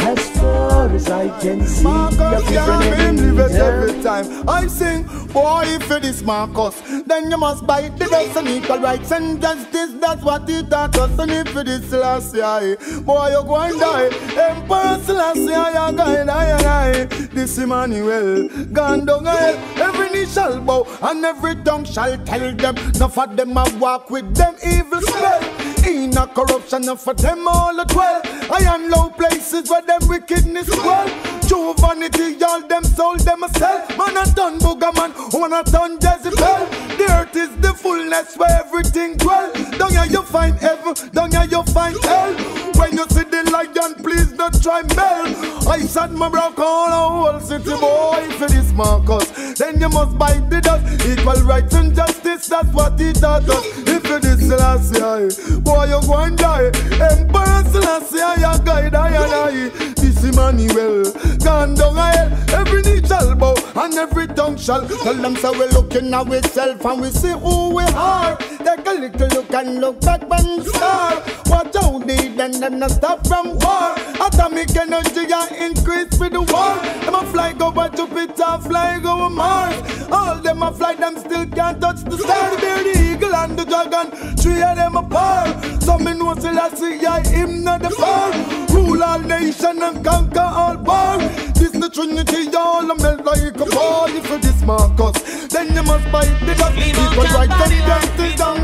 As far as I can see, Marcus, you have been with every time I sing. Boy, if it is Marcus, then you must bite the dust and equal rights and justice. That's what he taught us. And if it is last year, boy, you're going to die. Emperor Selassie, you're going to die. This Emmanuel, gone down hell. Every knee shall bow and every tongue shall tell them. Enough of them I walk with them evil spell. In a corruption for them all at well. I am low places where them wickedness dwell. True vanity, all them sold them a sell. Man a ton boogerman, one a ton Jezebel. The earth is the fullness where everything dwell. Down here you find heaven, down here you find hell. When you see the lion, please don't try melt. I sat my brock on a whole city boy. For this Marcus, then you must bite the dust. Equal rights and justice, that's what he taught us. If it is last year, boy, you're going to die. Emperor Selassie, your guide, I. This Emmanuel, gone down hell. Every knee shall bow and every tongue shall tell them. So we're looking at ourselves and we see who we are. Take a little look and look back one star. Watch out, they them not stop from war. Atomic energy are increased with the war. Them a fly over Jupiter, fly over Mars. All them a fly, them still can't touch the stars. They're the eagle and the dragon, three of them apart. Some in no Selassie, I him not the far. Rule all nation and conquer all war. This the Trinity, all the melt like a ball. If it is Marcus, then you must bite the dust. People right and justice down.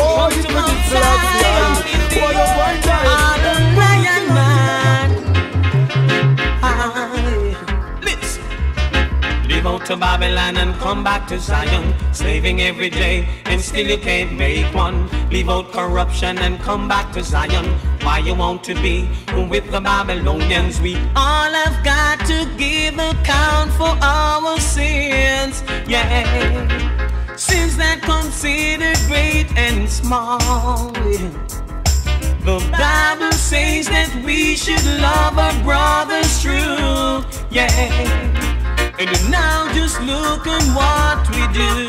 Oh, if it is Selassie, boy, you're going to out to Babylon and come back to Zion. Slaving every day and still you can't make one. Leave out corruption and come back to Zion. Why you want to be with the Babylonians? We all have got to give account for our sins. Yeah, sins that consider great and small. The Bible says that we should love our brothers true. Yeah. And now just look at what we do.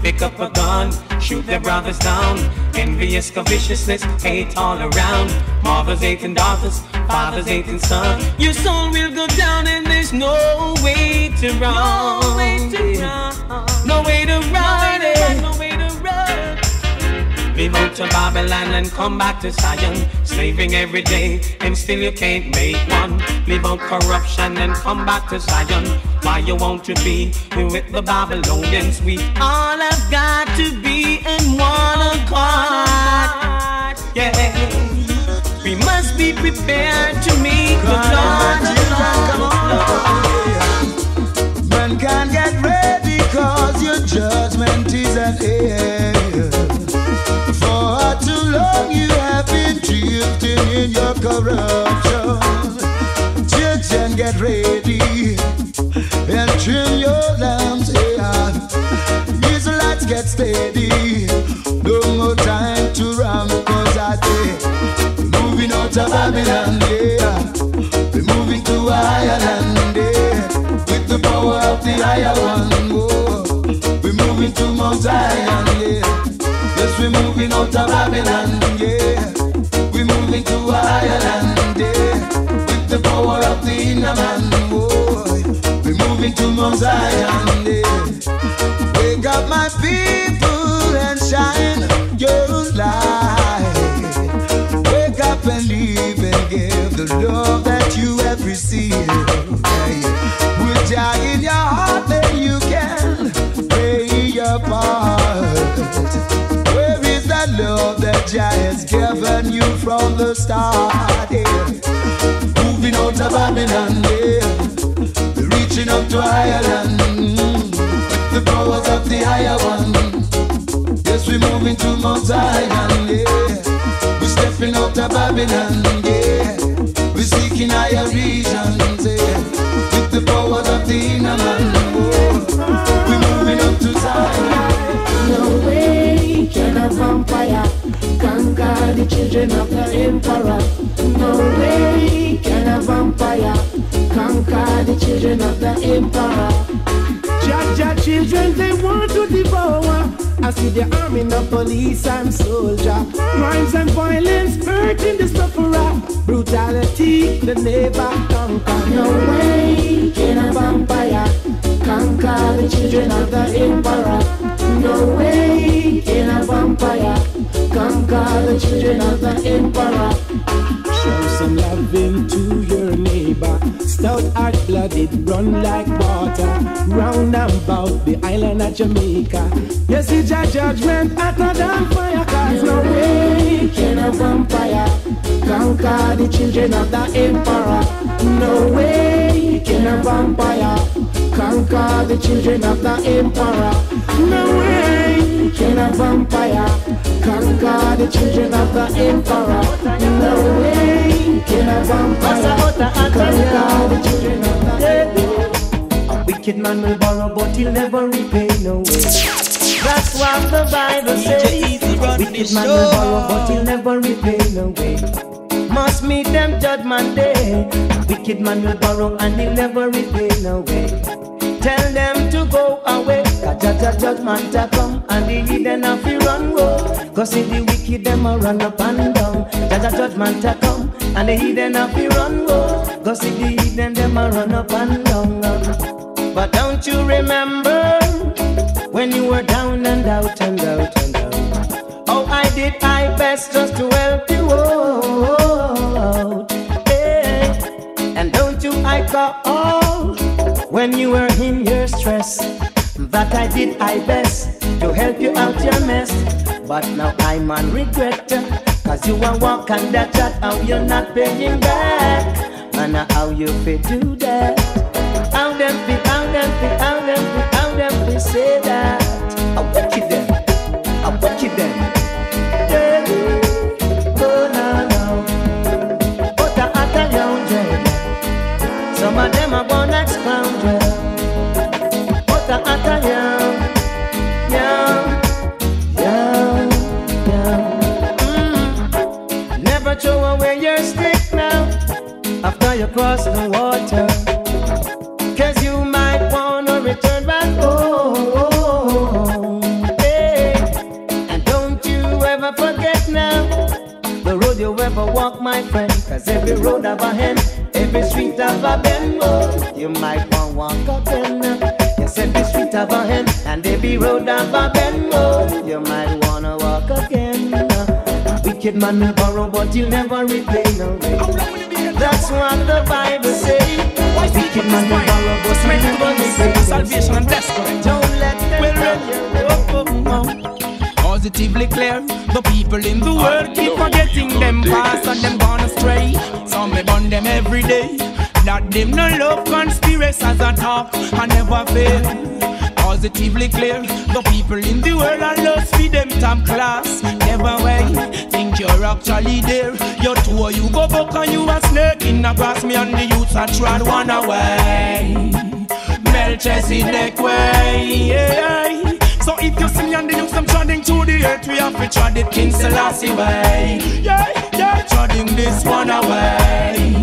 Pick up a gun, shoot their brothers down. Envious covetousness, hate all around. Mothers hating daughters, fathers hating sons. Your soul will go down and there's no way to run. No way to run, no way to run. Slave out to Babylon and come back to Zion. Slaving every day and still you can't make one. Leave out corruption and come back to Zion. Why you want to be with the Babylonians? We all have got to be in one accord. Yeah, we must be prepared to meet the Lord. One can't get ready cause your judgment is at hand. For too long you have been drifting in your corruption. Children, get ready and trim your lamps here. Israelites, get steady. No more time to run cause I take. Moving out of Babylon, yeah. We're moving to Ireland, yeah. With the power of the higher one, oh. We're moving to Mount Zion, yeah. Yes, we're moving out of Babylon, yeah. We're moving to Ireland, yeah. With the power of the inner man, oh. We're moving to Mount Zion, yeah. Wake up my people and shine your light. Believe and give the love that you have received. Put joy in your heart, then you can play your part. Where is that love that Jah has given you from the start? Yeah. Moving out of Babylon, yeah. Reaching up to Ireland, with the powers of the higher one. Yes, we're moving to Mount Zion, yeah. Stepping out of Babylon, yeah. We're seeking higher regions, yeah. With the power of the inner man, oh. We're moving up to Zion. No way can a vampire conquer the children of the emperor. No way can a vampire conquer the children of the emperor. Jah children, they want to devour. I see the army, the police and soldier. Crimes and violence, hurting the sufferer. Brutality, the neighbor conquer. No way can a vampire conquer the children of the emperor. No way can a vampire conquer the children of the emperor. Show some loving to your neighbor. Stout hard blooded, run like water. Round about the island of Jamaica. Yes, it's a judgment hotter than fire. Cause no way can a vampire conquer the children of the emperor. No way can a vampire conquer the children of the emperor. No way can a vampire conquer the children of the emperor. No way. A wicked man will borrow, but he'll never repay, no way. That's what the Bible says. A wicked man will borrow, but he'll never repay, no way. Must meet them judgment day. A wicked man will borrow and he'll never repay, no way. Tell them to go away. Judgment a come and the hidden a fi run road. Cause if the wicked them a run up and down. Judgment a come and the hidden a fi run road. Cause if the hidden them a run up and down. But don't you remember when you were down and out and out and out? Oh, I did my best just to help you out, yeah. And don't you I call when you were in your stress? That I did my best to help you out your mess. But now I'm on regret. Cause you a walk and that chat how you're not paying back. And how you fit do that. How them fit, how them fit, how them fit, how them fit say that. I work it them, I work it them. Yeah. Oh no no. But I tell you, some of them are born as scoundrels. Never throw away your stick now after you cross the water. Cause you might wanna return back home, hey. And don't you ever forget now the road you ever walk, my friend. Cause every road have a hand, every street have a bend. You might want to walk up and down. Yes, every street of a hen, and baby road down by Ben Road, you might wanna walk again. Wicked man will borrow, but he'll never repay. No way. That's what the Bible says. Wicked man will borrow, but he'll never repay. Salvation and desperate. Don't let them run you up. Positively clear, the people in the world keep forgetting them past and them gone astray. Some may burn them every day. That them no love conspiracies at all, I never fail. Positively clear, the people in the world are lost for them top class. Never way, think you're actually there. You're two, you go buck and you a snake in the grass. Me and the youths are trod one away. Melchizedek way, yeah. So if you see me and the youths, I'm treading through the earth. We have to tread it King Selassie way. Yeah, yeah, treading this one away.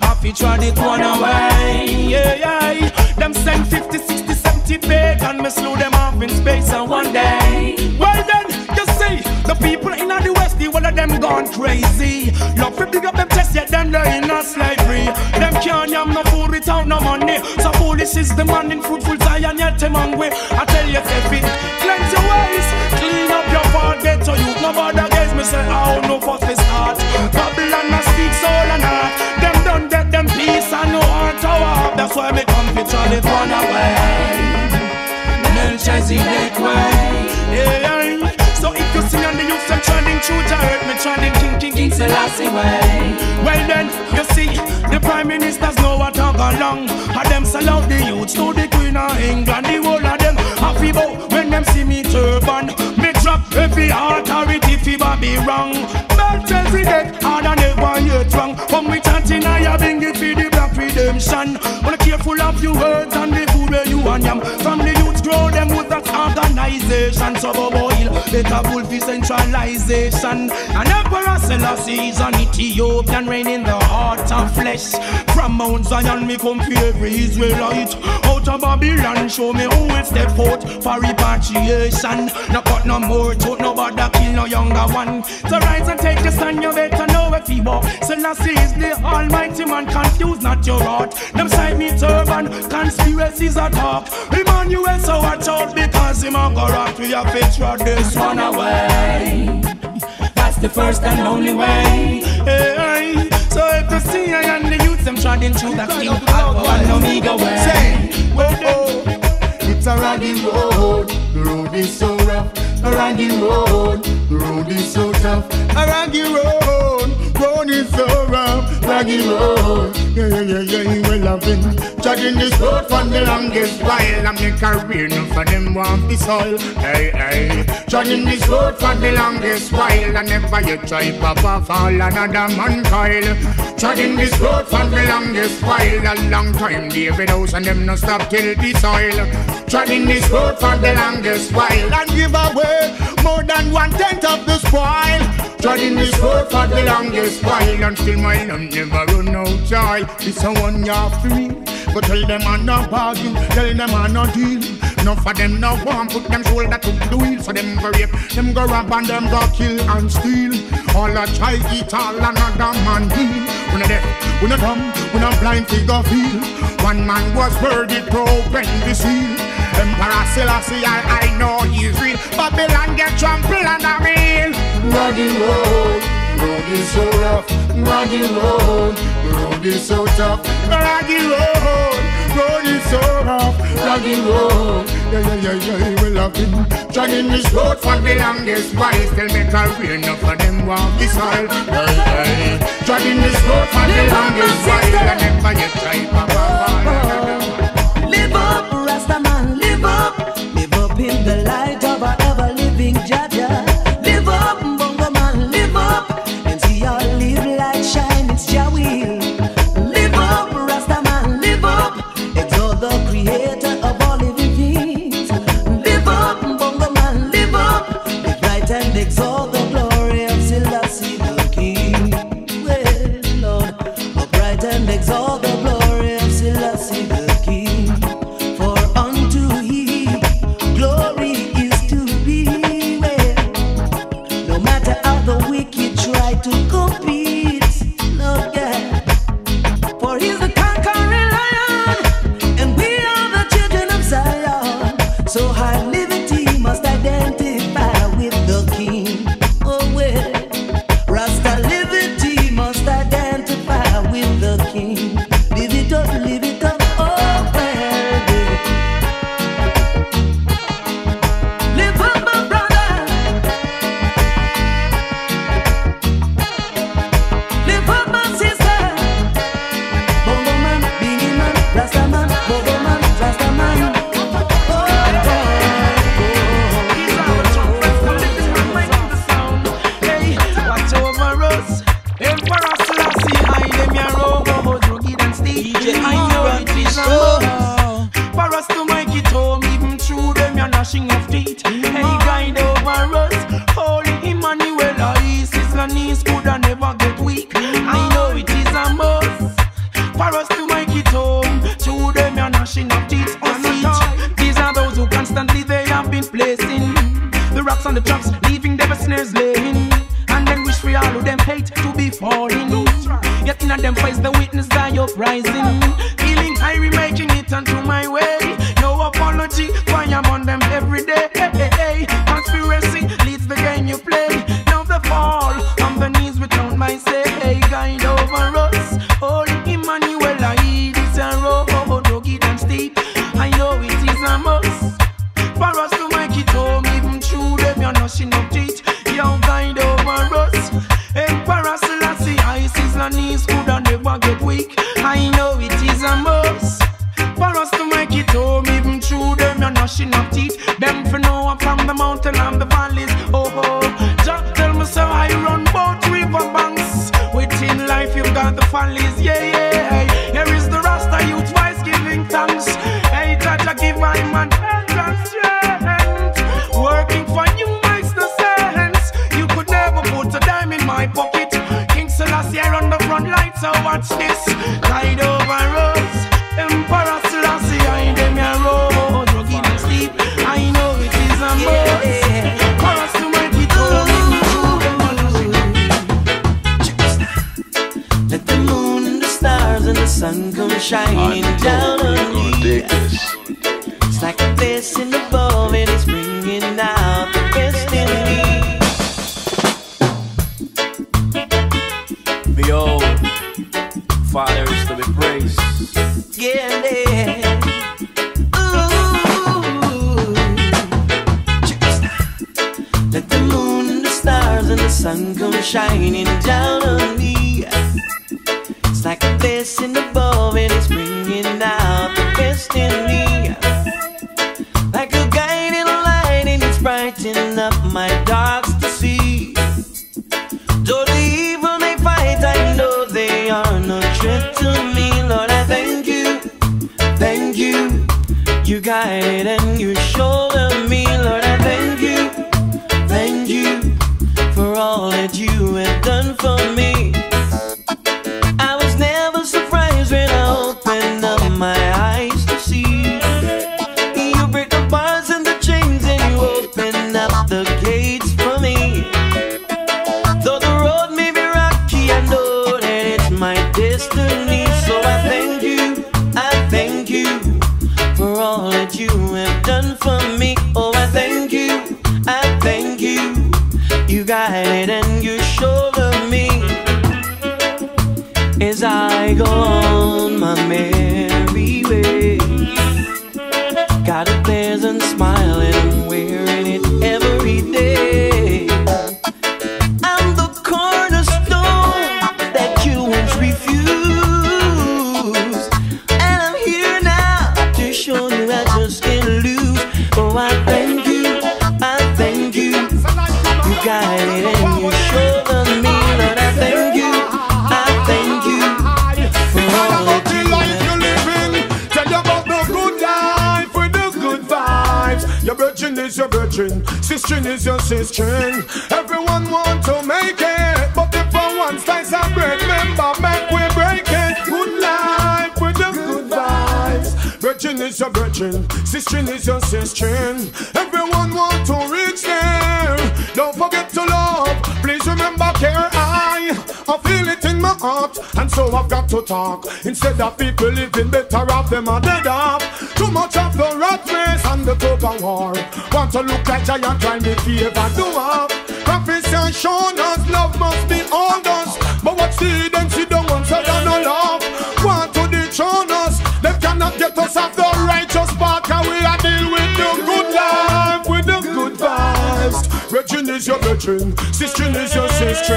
Have to tread it one away. Yeah, yeah. Them send 50, 60, 70 paid, and me slew them off in space and one day. Well then, you see, the people in the West, the all of them gone crazy. Love to big up them chest, yet them they're in a slavery. Them can't yam no food without no money. So foolish is the man in fruitful Zion, yet them hungry. I tell you, David, cleanse your ways, clean up your heart, get to you. Nobody gets me say, oh, no fuss is heart. Babylon has speak soul and heart. Them don't get them peace and no heart to walk. That's why me come to turn it one away. Melchizedek way. Yeah. So if you see me on the youth, I'm treading through the earth. Me treading King Selassie way. Well then, you see, the prime ministers know what I go along. And them sell out the youths to the Queen of England. The whole of them happy bow when them see me turban. Me drop every authority if I be wrong. Melchizedek, I don't ever hear it wrong. From me chanting, I have been give for the black redemption. But careful of your words and the food where you and yam. From the youths grow them with that organization. Suburb Hill, better full for centralization. And Emperor Selassie is an Ethiopian, reigning the heart and flesh. From Mount Zion me come for every Israelite. Out of Babylon show me who will step forth for repatriation. No cut no more, don't nobody kill no younger one. So rise and take the stand, you better know if you walk. Selassie is the almighty man, confuse not your heart. Them side me turban, conspiracies are talk. Emmanuel, so watch out because him a go rock. We have to throw this one away. That's the first and only way. Hey, so if you see I and the youths, them treading through the King Alpha and Omega way. Say, oh, it's a ragged road. The road is so rough. A ragged road. The road is so tough. A ragged road. Road is so rough, ragged road. Yeah, well I've been chugging this road for the longest while. I make a career no for them want this all. Hey, chugging this road for the longest while. I never you try papa fall another man coil. Chugging this road for the longest while. A long time David House and them no stop till the soil. Chugging this road for the longest while and give away more than 1/10 of the spoil. Treading this road for the longest while, until my love never run out, joy. This a one year free, but tell them I'm not bargain, tell them I'm not deal. No for them no one, put them shoulder to the wheel. So them go rape, them go rob and them go kill and steal. All a try eat all another man deal. When a deaf, when a dumb, when a blind figure feel. One man was worthy to open the seal. Emperor Selassie, I know he's real. Babylon get trampled and I mean. Raggy road, road is so rough. Raggy road, road is so tough. Raggy road, road is so rough. Raggy road, yeah, we love it. Chugging this road for the longest while. Still make a real enough for them walk this all. Chugging this road for the longest while. I never yet try, papa. Live up, Rastaman, live up. Live up in the light of our ever-living Jaja. All the glory of Selassie. knees could I never get weak. I know it is a must for us to make it home. To them you're gnashing of teeth on each. These are those who constantly they have been placing the rocks on the traps, leaving them a snares laying. And then wish for all who them hate to be falling. Yet in a them face the witness die uprising. Feeling I remaking it unto my way. No apology, why I'm on them every day. Conspiracy leads the game you play. Now the fall on the knees without my say. Hey, guide over us, Holy Emmanuel. I eat this a road, rugged and steep. I know it is a must for us to make it home. Even through them you're noshing up teeth. You're guide over us, Emperor Selassie. Isis and knees could I never get weak. I know it is a must for us to make it home. Even through them you're noshing up teeth. Them for know I'm from the mountain and the valleys. Oh oh, just tell me so I run both river banks. Within life you've got the valleys, yeah yeah. Hey, here is the Rasta youth wise giving thanks. Hey, Jaja give my man health and strength. Working for you makes no sense. You could never put a dime in my pocket. King Selassie on the front line, so watch this. Tide over us, Emperor Selassie. I dem ya road, rugged and steep. I know it is a must for us to make it home. Check this now. Let the moon and the stars and the sun come shining down on me. It's like a place in the bowl and it's bringing out the best in me. The old Father is to be praised. Yeah, yeah. Sun comes shining down on me. It's like a place in the bowl and it's bringing out the best in me. Like a guiding light and it's brightening up my dogs to see. Though the evil may fight, I know they are no threat to me. Lord, I thank you, you guided and you shouldered me. Lord, I thank you for all that you have done for me. I was never surprised when I opened up my eyes to see. You break the bars and the chains and you open up the gates for me. Though the road may be rocky, I know that it's my destiny. So I thank you for all that you have done for me. Oh, I thank you, you guided and you shouldered me. As I go on my merry way, got a pleasant smile and I'm wearing it every day. I'm the cornerstone that you once refused, and I'm here now to show you I just can't lose. Oh, I thank you, I thank you, guided and you showed me. Lord, I thank you for all that you have. Tell you about the good life with the good vibes. Your brethren is your brethren, sister is your sister. Everyone want to make it, but if for one slice of bread, remember, make we break it. Good life with the good vibes. Brethren is your brethren, sister is your sister. Everyone want to reach there. Don't forget to love, please remember care. I feel it in my heart, and so I've got to talk. Instead of people living better off, them are dead off. Too much of the rat race and the total war. Want to look like giant, try me favor, do up. Prophecy shown us, love must be on us. But what's the tendency, the ones that are no love? Want to dethrone us, they cannot get us off the righteous path. Can we deal with the good life, with the good vibes? Brethren is your brethren, sister is your sister.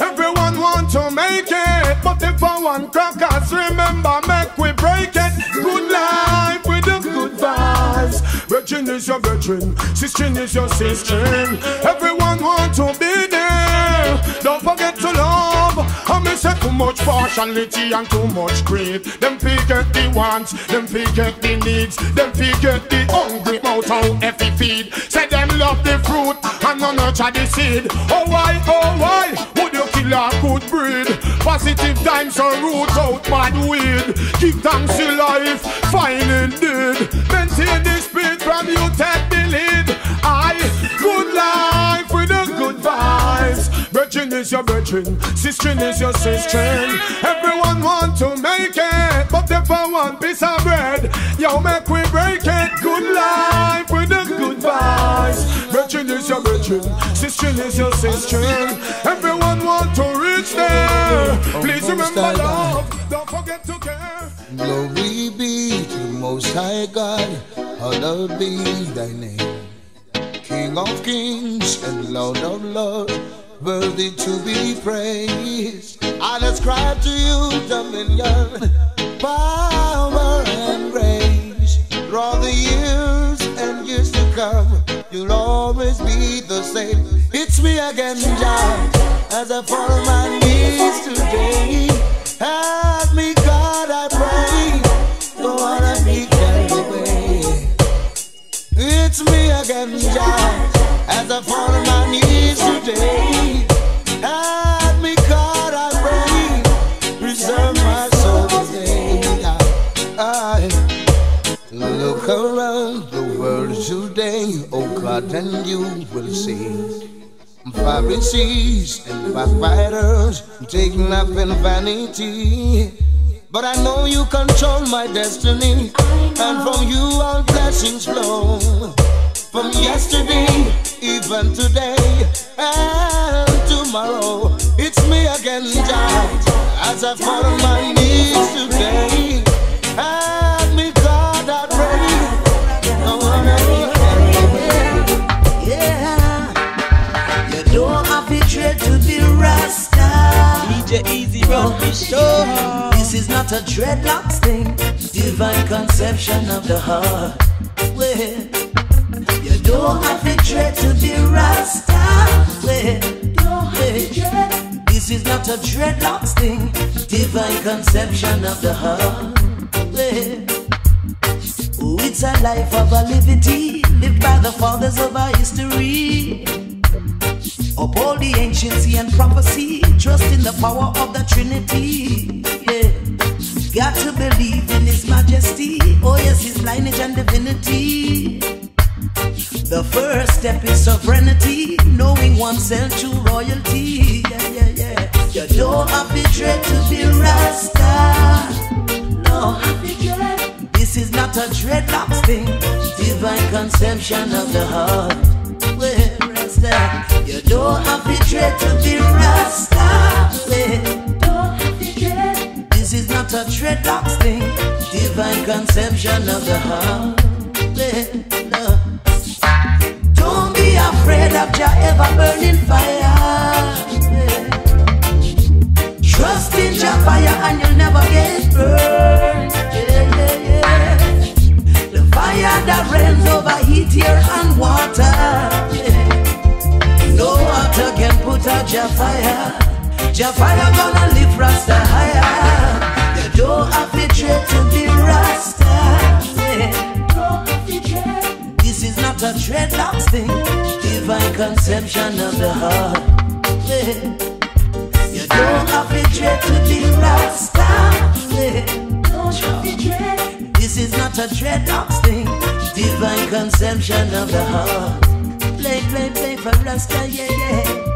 Everyone want to make it, but if I want crackers, remember, make we break it. Good life with the good vibes. Brethren is your brethren, sister is your sister. Everyone want to be there. Don't forget to love. I miss it too much partiality and too much greed. Them forget the wants, them forget the needs, them forget the hungry mouth out every feed. Say them love the fruit and nurture the seed. Oh why, would you killer could breed. Positive times are root out mad weed. Keep thanks to life, fine indeed. Maintain the speed from you take the lead. I good life with a good vibes. Brethren is your brethren, sister is your sister. Everyone want to make it, but they for one piece of bread. Yo, make we break it. Good life with a good vibes. Brethren is your brethren, sister is your sister. Everyone want to reach there. Please remember love, don't forget to care. Glory be to Most High God, hallowed be thy name. King of kings and Lord of lords, worthy to be praised. I'll ascribe to you dominion, power and grace. For all the years and years to come, you'll always be the same. It's me again, Jah, as I fall on my knees today. Help me, God, I pray. Don't wanna be carried away. It's me again, Jah, as I fall on my knees today. Help me, God, I pray. Preserve my soul today. Look around the world today, oh God, and you will see Pharisees and backbiters taking up in vanity. But I know you control my destiny, and from you all blessings flow. From yesterday, even today, and tomorrow, it's me again, Jah, as I fall on my knees today. Help me, God, I pray. No one ever. Yeah, you don't have to trade to the Rasta. DJ Easy Rock, sure. This is not a dreadlocks thing, divine conception of the heart. Well, don't have to dread to be Rasta. This is not a dreadlocks thing, divine conception of the heart. Oh, it's a life of a liberty, lived by the fathers of our history. Uphold the anciency and prophecy, trust in the power of the Trinity. Yeah. Got to believe in His majesty, oh yes, His lineage and divinity. The first step is sovereignty, knowing oneself true royalty. Yeah, yeah, yeah. You don't have to dread to be Rasta. No, this is not a dreadlocks thing, divine conception of the heart. Well, Rasta, you don't have to dread to be Rasta. Well, this is not a dreadlocks thing, divine conception of the heart. Well, no. Don't be afraid of your ever-burning fire. Trust in your fire and you'll never get burned. The fire that rains over heat, air and water. No water can put out your fire. Your fire gonna lift Rasta higher. You don't have to dread to be Rasta. This is not a dreadlocks thing, divine conception of the heart. You don't have to dread to be Rasta. This is not a dreadlocks thing, divine conception of the heart. Play, play, play for Rasta, yeah, yeah.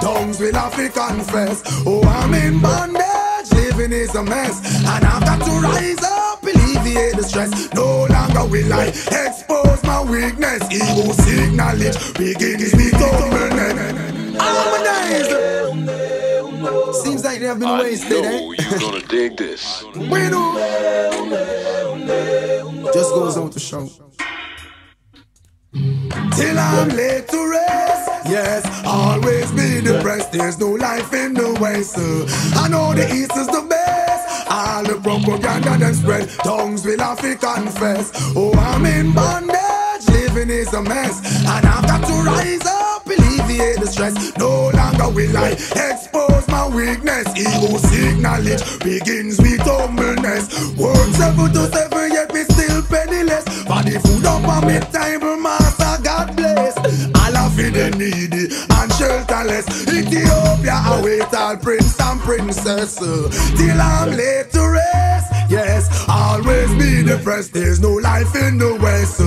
Tongues will have to confess. Oh, I'm in bondage, living is a mess, and I've got to rise up, alleviate the stress. No longer will I expose my weakness. Ego signal it, begin is the government. Harmonized. Seems like they have been wasted, eh? You're gonna dig this. We know. Just goes on to show. Till I'm laid to rest. Yes, always be depressed. There's no life in the West. I know the East is the best. All the propaganda that spread. Tongues will have to confess. Oh, I'm in bondage, living living is a mess, and I've got to rise up, alleviate the stress. No longer will I expose my weakness. Ego signal it begins with humbleness. Work 7 to 7, yet me still penniless. For the food up on my table, Master God bless. Allah for the needy and shelterless. Ethiopia await all prince and princess, till I'm laid to rest. Yes, always be depressed, there's no life in the West.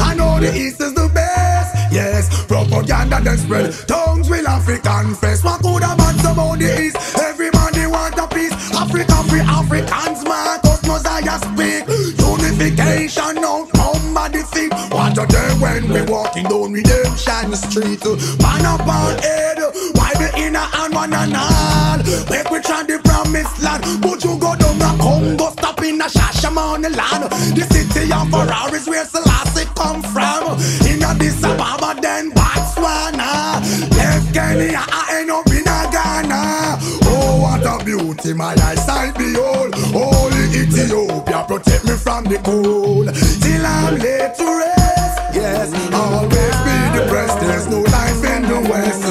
I know the East is the best, yes, propaganda then spread, tongues will have to confess. What could a man say about the East? Every man they want a peace, Africa free, Africans man, cosmos I speak. Unification out, number defeat. What a day when we walking down Redemption Street. Man up on head, why the inner and one and all? Make we try the promised land, but you go down the Congo, stop in a Shashamani land. The city of Ferraris where Selassie come from. In a Addis Ababa then Botswana, left Kenya I end up in a Ghana. Oh what a beauty my eyesight behold. Holy Ethiopia protect me from the cold. Till I'm laid to rest, yes, always be depressed, there's no life in the West.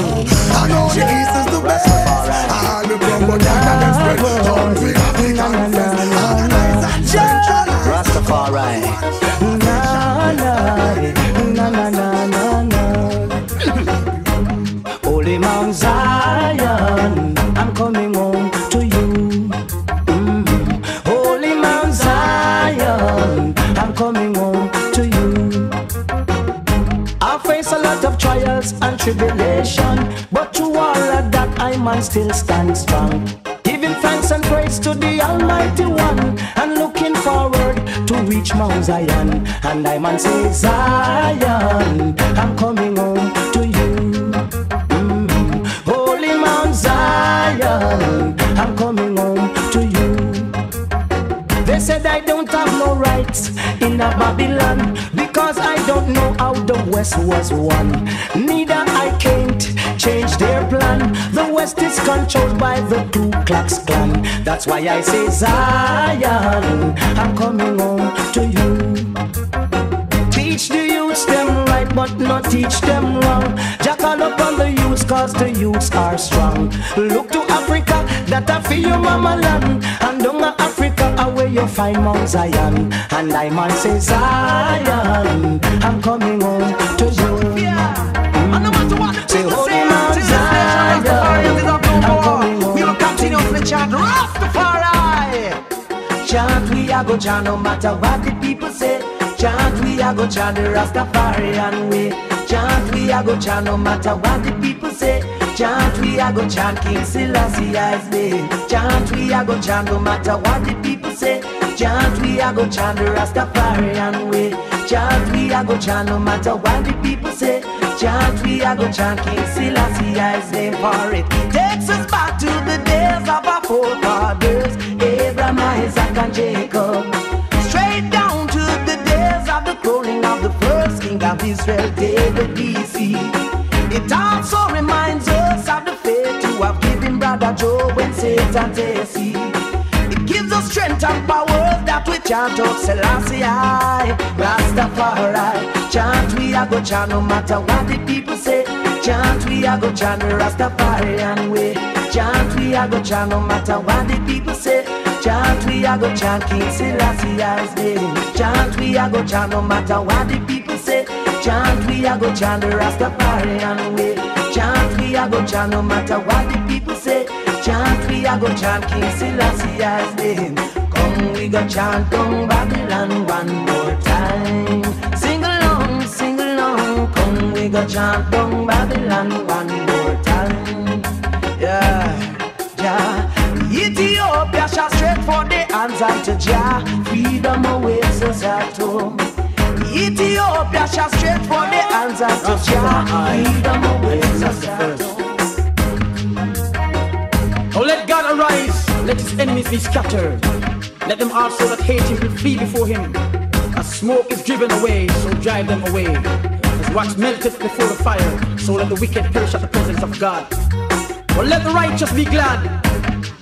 I know the East is the best, I look from what I can spread, don't we have to confess. Rastafari, na na na na na na. Holy Mount Zion, I'm coming home to you. Holy Mount Zion, I'm coming home to you. I face a lot of trials and tribulation, but to all of that I man still stand strong, giving thanks and praise to the Almighty One, and looking forward to reach Mount Zion. And I man say, Zion, I'm coming home to you. Holy Mount Zion, I'm coming home to you. They said I don't have no rights in a Babylon, because I don't know how the West was won. Neither I can't change their plan. The West is controlled by the Ku Klux Klan. That's why I say, Zion, I'm coming home to you. Teach the youths them right, but not teach them wrong. Jackal up on the youths, cause the youths are strong. Look to Africa, that I feel your mama land. And down in Africa, away you find Mount Zion. And I man say, Zion, I'm coming home to you. Say, holy Mount Zion, I'm coming home. We will continuously chant Rastafari. Chant we a go chant, no matter what the people say. Chant we a go chant the Rastafarian way. Chant we a go chant, no matter what the people say. Chant we a go chant King Selassie's day. Chant we a go chant, no matter what the people say. Chant we a go chant the Rastafarian way. Chant we a go chant, no matter what the people say. Chant we a go chant King Selassie's name for it. Takes us back to the days of our forefathers, Abraham, Isaac and Jacob. Straight down to the days of the calling of the first king of Israel, David B.C. It also reminds us of the faith you have given Brother Joe and Satan Tessie. It gives us strength and power that we chant of Selassie I, Rastafari. Chant we a go chant, no matter what the people say. Chant we a go chant the Rastafarian way. Chant we a go chant, no matter what the people say. Chant we a go chant King Selassie's name. Chant we a go chant, no matter what the people say. Chant we a go chant the Rastafarian way. Chant we a go chant, no matter what the people say. Chant we a go chant King Selassie's name. Come we go chant down Babylon one more time. Sing along, come we go chant down Babylon one more time. Yeah, yeah. Ethiopia shall straight for the hands unto Jah. Freedom awaits us at home. Ethiopia shall straight for the hands unto Jah. Freedom awaits us at home. Oh, let God arise, let his enemies be scattered. Let them also that hate him flee before him. As smoke is driven away, so drive them away. As wax melteth before the fire, so let the wicked perish at the presence of God. Or let the righteous be glad,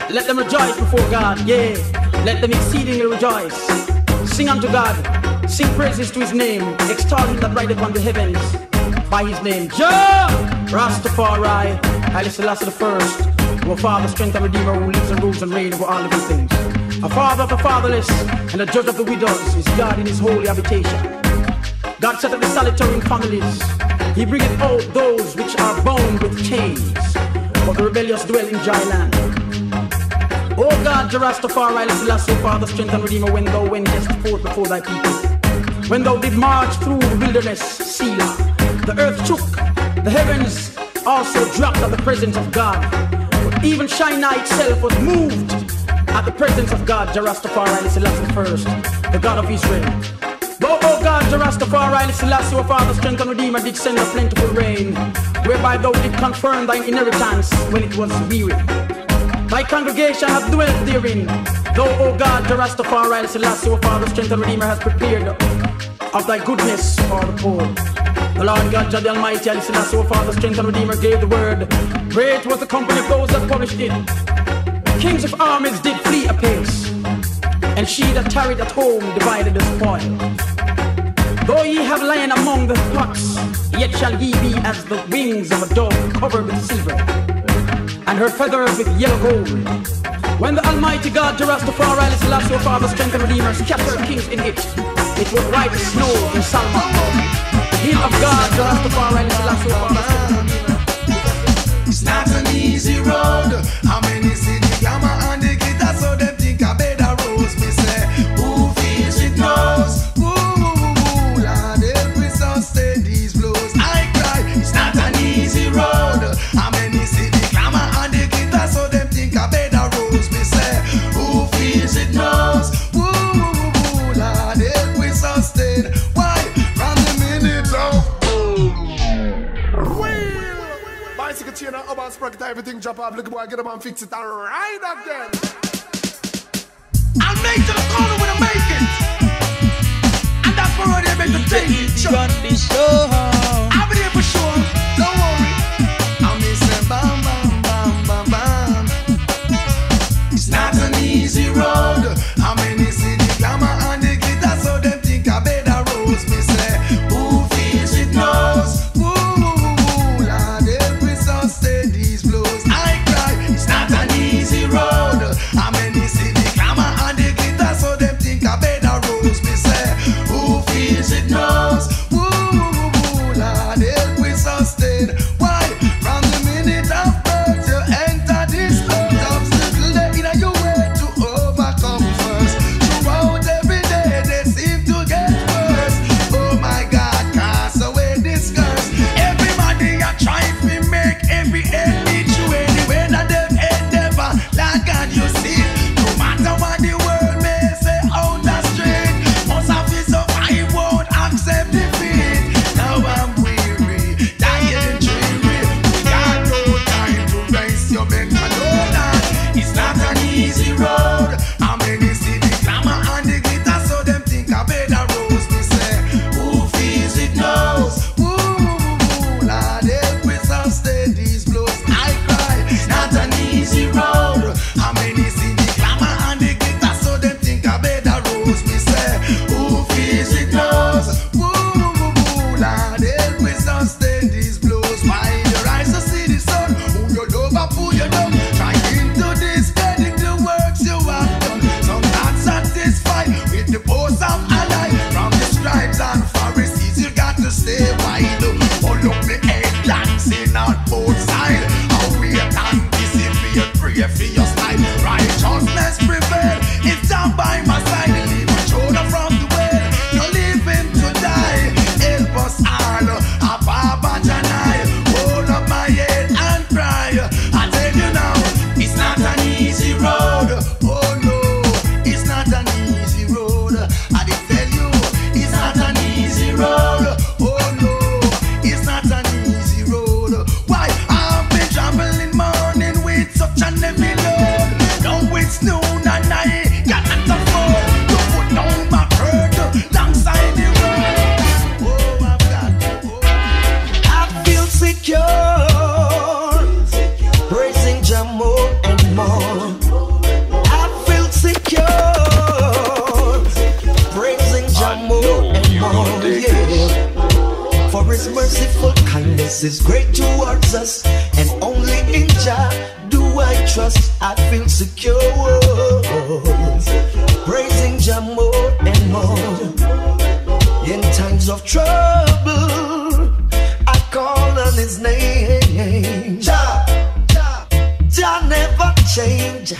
let them rejoice before God. Yea, let them exceedingly rejoice. Sing unto God, Sing praises to his name, extol him that rideth upon the heavens by his name. Jah! Rastafari, Haile Selassie the First, our Father, strength and Redeemer, who lives and rules and reigns over all living things. A father of the fatherless and a judge of the widows is God in his holy habitation. God set up the solitary in families. He bringeth out those which are bound with chains, but the rebellious dwell in dry land. O God, Jah Rastafari, Haile Selassie, Father, strength and Redeemer, when thou wentest forth before thy people, when thou did march through the wilderness, Selah, the earth shook, the heavens also dropped at the presence of God. But even Shinar itself was moved at the presence of God, Jah Rastafari, Haile Selassie I, the God of Israel. Thou, O God, Jah Rastafari, Haile Selassie, our Father, strength and Redeemer, did send a plentiful rain, whereby thou did confirm thine inheritance when it was weary. Thy congregation hath dwelt therein. Thou, O God, Jah Rastafari, Haile Selassie, our Father, strength and Redeemer, has prepared of thy goodness for the poor. The Lord God, Jah the Almighty, Haile Selassie, our Father, strength and Redeemer, gave the word. Great was the company of those that published it. Kings of armies did flee apace, and she that tarried at home divided the spoil. Though ye have lain among the flocks, yet shall ye be as the wings of a dove covered with silver, and her feathers with yellow gold. When the Almighty God, Jah Rastafari, Haile Selassie, our Father, strength and Redeemer, scattered kings in it, it was white as snow in Salma. Hill of God, Jah Rastafari, Haile Selassie, our Father. It's not an easy road. How many see the glamour and the guitar, so them think I better rose. Me say, who feels it knows? Ooh, Lord, help me sustain these blows. I cry, it's not an easy road. How many see the glamour and the guitar, so them think I better rose. Me say, who feels it knows? Ooh, Lord, help me sustain. Why? From the minute of bicycle chain and urban sprocket, everything drop off. Look boy, get up and fix it and ride again. I'll make to the corner when I make it, and that's where they make the take it. Sure. I'll be there for sure, don't worry. I'm missing bam, bam, bam, bam, bam. It's not an easy road. How many see the glamour and the glitter, so them think I better rose. Me say, who feels it knows? Try into this, credit the works you have done. Some thoughts merciful kindness is great towards us, and only in Jah do I trust. I feel secure, praising Jah more and more. In times of trouble, I call on His name. Jah, Jah never change.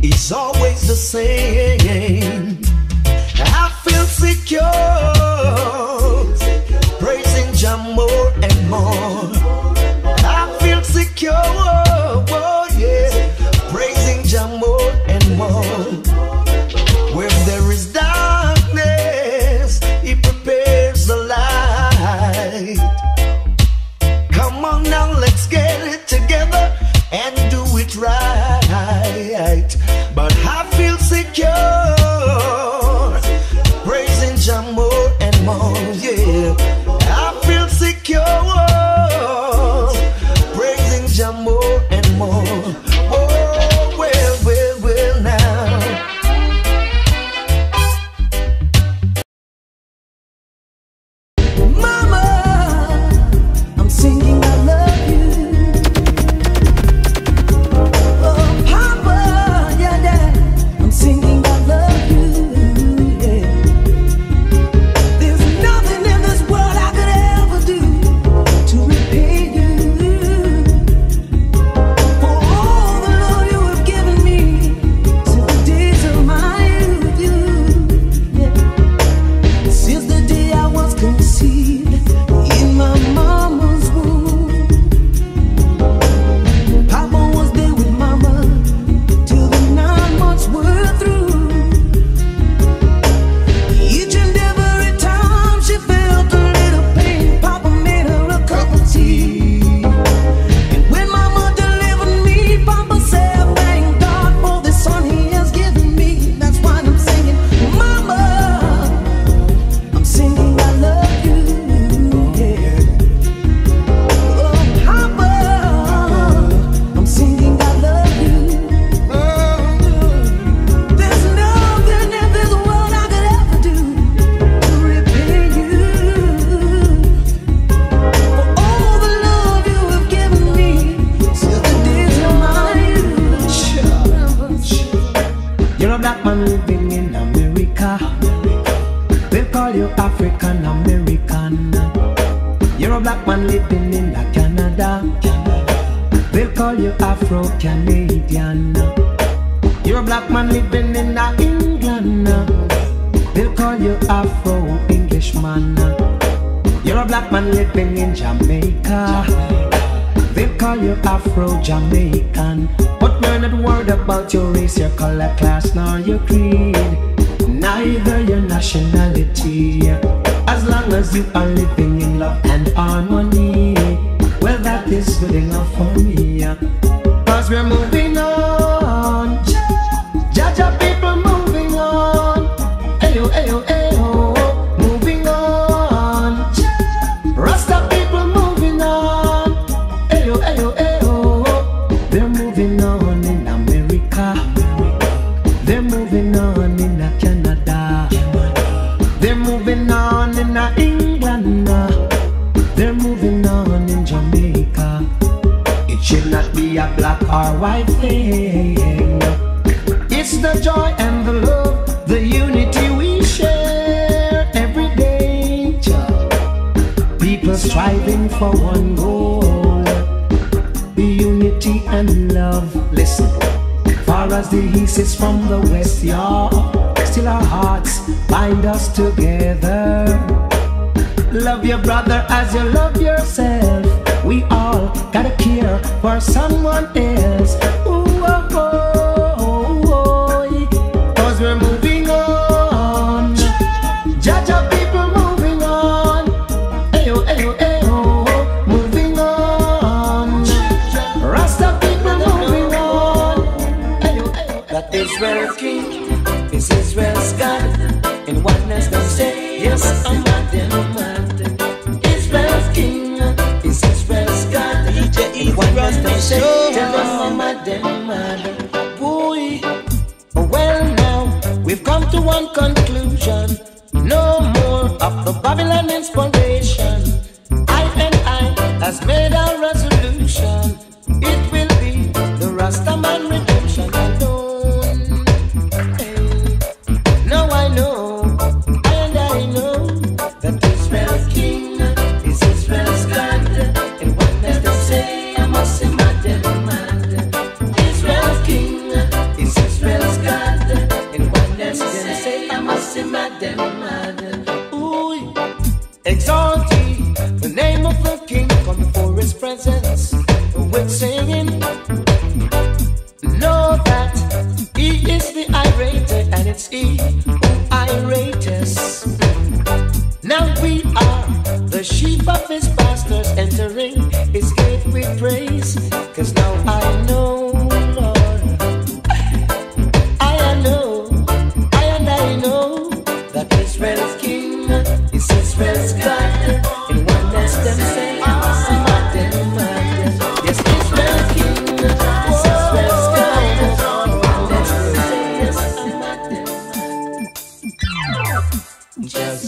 He's always the same. I feel secure, praising Jah more and more. I feel secure, oh yeah, praising Jah more and more. Where there is darkness, He prepares the light. Come on now, let's get it together and do it right. But I feel secure, praising Jah more and more, yeah. I feel secure, praising Jah more and more. Oh, well now, Mama, I'm singing I love you. Afro-Jamaican, but learn that word about your race, your color, class, nor your creed, neither your nationality, as long as you are living in love and harmony. Well, that is good enough for me, cause we're moving on. Jaja people moving on. Ayo, ayo, ayo, moving on. Rasta people moving on. Ayo, ayo, ayo. Black or white thing, it's the joy and the love, the unity we share every day. People striving for one goal, the unity and love. Listen, far as the east is from the west, y'all, still our hearts bind us together. Love your brother as you love yourself. We all gotta care for someone else. Ooh, oh, oh, oh, oh. Cause we're moving on. Jaja people moving on. Ayo, ayo, ayo, moving on. Rasta people moving on. Ayo, ayo. That Israel's king is Israel's God. In oneness they say, yes, I'm not the man. Israel's king is Israel's God. One must not say, tell us mama, them mother. Boy, well now, we've come to one conclusion. No more of the Babylon inspiration. I courageous. Now we are the sheep of his pastors, entering his gate with praise. Cause now I know, Lord, I know that Israel's King is Israel's God. In one less them say,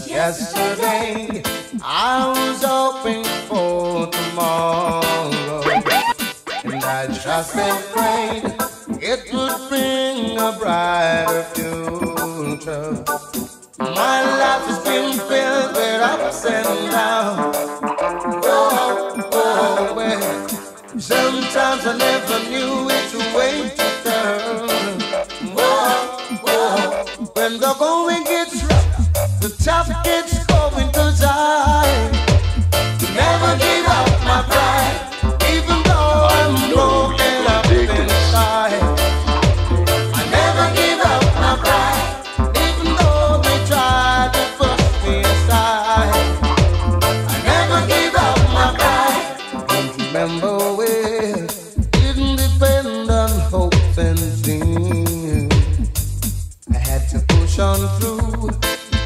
yesterday I was hoping for tomorrow, and I just and prayed it would bring a brighter future. My life has been filled with ups and downs. Oh, well, sometimes I never knew which way to turn. Oh, when the going gets rough, the top gets going, cause I never give up my pride, even though I'm broken up inside. I never give up my pride, even though they try to push me aside. I never give up my pride. Don't remember where didn't depend on hopes and dreams. I had to push on through,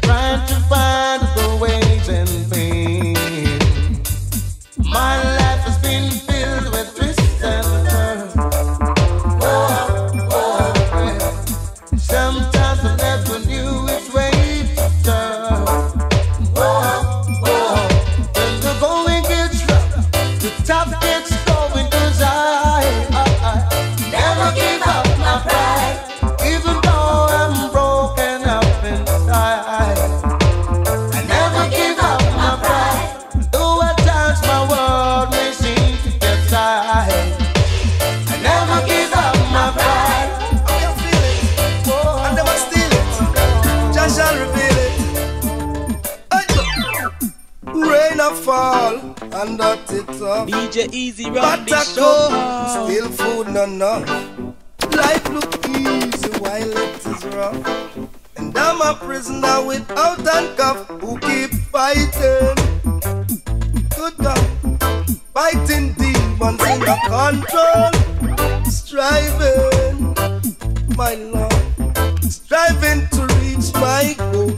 trying to find the ways and things. My life has been filled with twists and turns. Sometimes I never knew which way to turn. When the going gets rough, the top gets going, cause I never give up my pride, even though I'm broken up inside. Fall and that it's up. DJ Easy Rock, big show. Still food not enough. Life look easy while it is rough. And I'm a prisoner without handcuff who keep fighting. Good God, fighting demons in the control. Striving, my Lord, striving to reach my goal.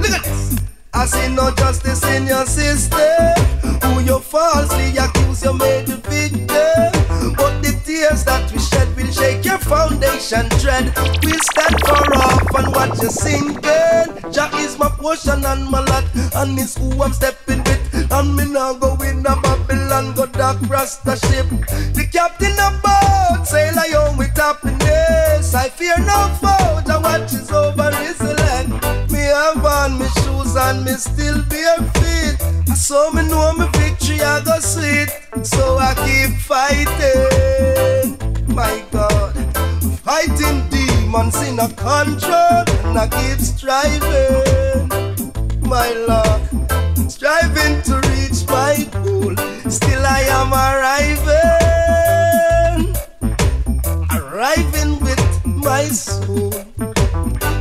Look at this. I see no justice in your system. Who you falsely accuse, you made the victim. But the tears that we shed will shake your foundation tread. We'll stand for off and watch you sinking. Jah is my portion and my lot, and it's who I'm stepping with. And me now go in a Babylon, go dark rasta ship. The captain of boat, sail I home with happiness. I fear no foe, Jah watches over his elect. Have on me shoes and me still bare feet, so me know me victory I go see it. So I keep fighting, my God, fighting demons in a control, and I keep striving, my Lord, striving to reach my goal. Still I am arriving with my soul.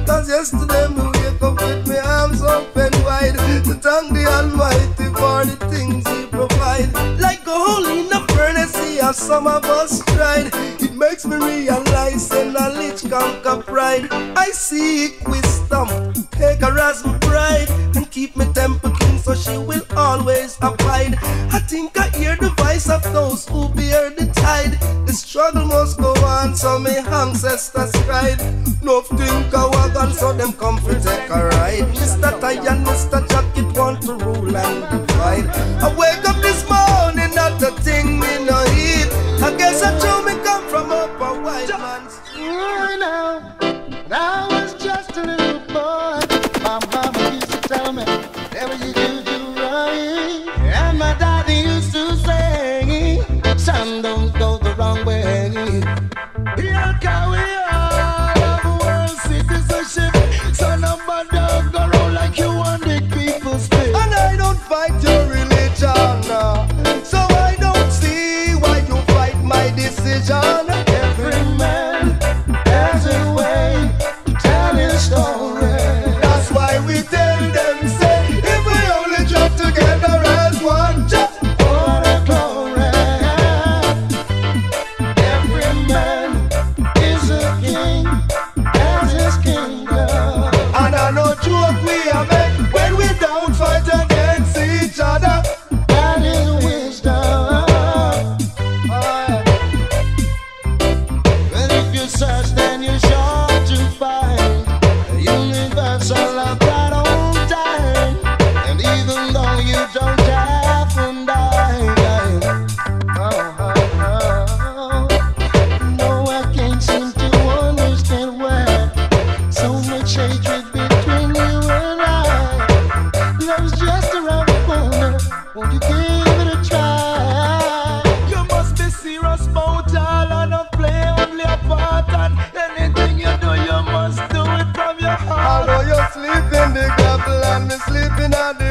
Cause yesterday me wake up with me arms open wide to thank the Almighty for the things He provide. Like a hole in a furnace, He has some of us tried. It makes me realize and knowledge conquer pride. I seek wisdom, take her as my bride, and keep me temper clean so she will always abide. I think I hear the voice of those who bear the tide. The struggle must go on, so my ancestors cried. No think I walk on, so them come for take a ride. Mr. Tie and Mr. Jacket want to rule and divide. I wake up this morning, not a thing me no eat. I guess I show me come from up a white man's. Now I was just a little boy. My mama used to tell me, whatever you do, do right. And my daddy used to say, son, don't go the wrong way. Here we are, of world citizenship. Son of my dog, go roll like you want the people spit. And I don't fight your religion, so I don't see why you fight my decision. Every man has a way to tell his story. That's people and me sleeping at the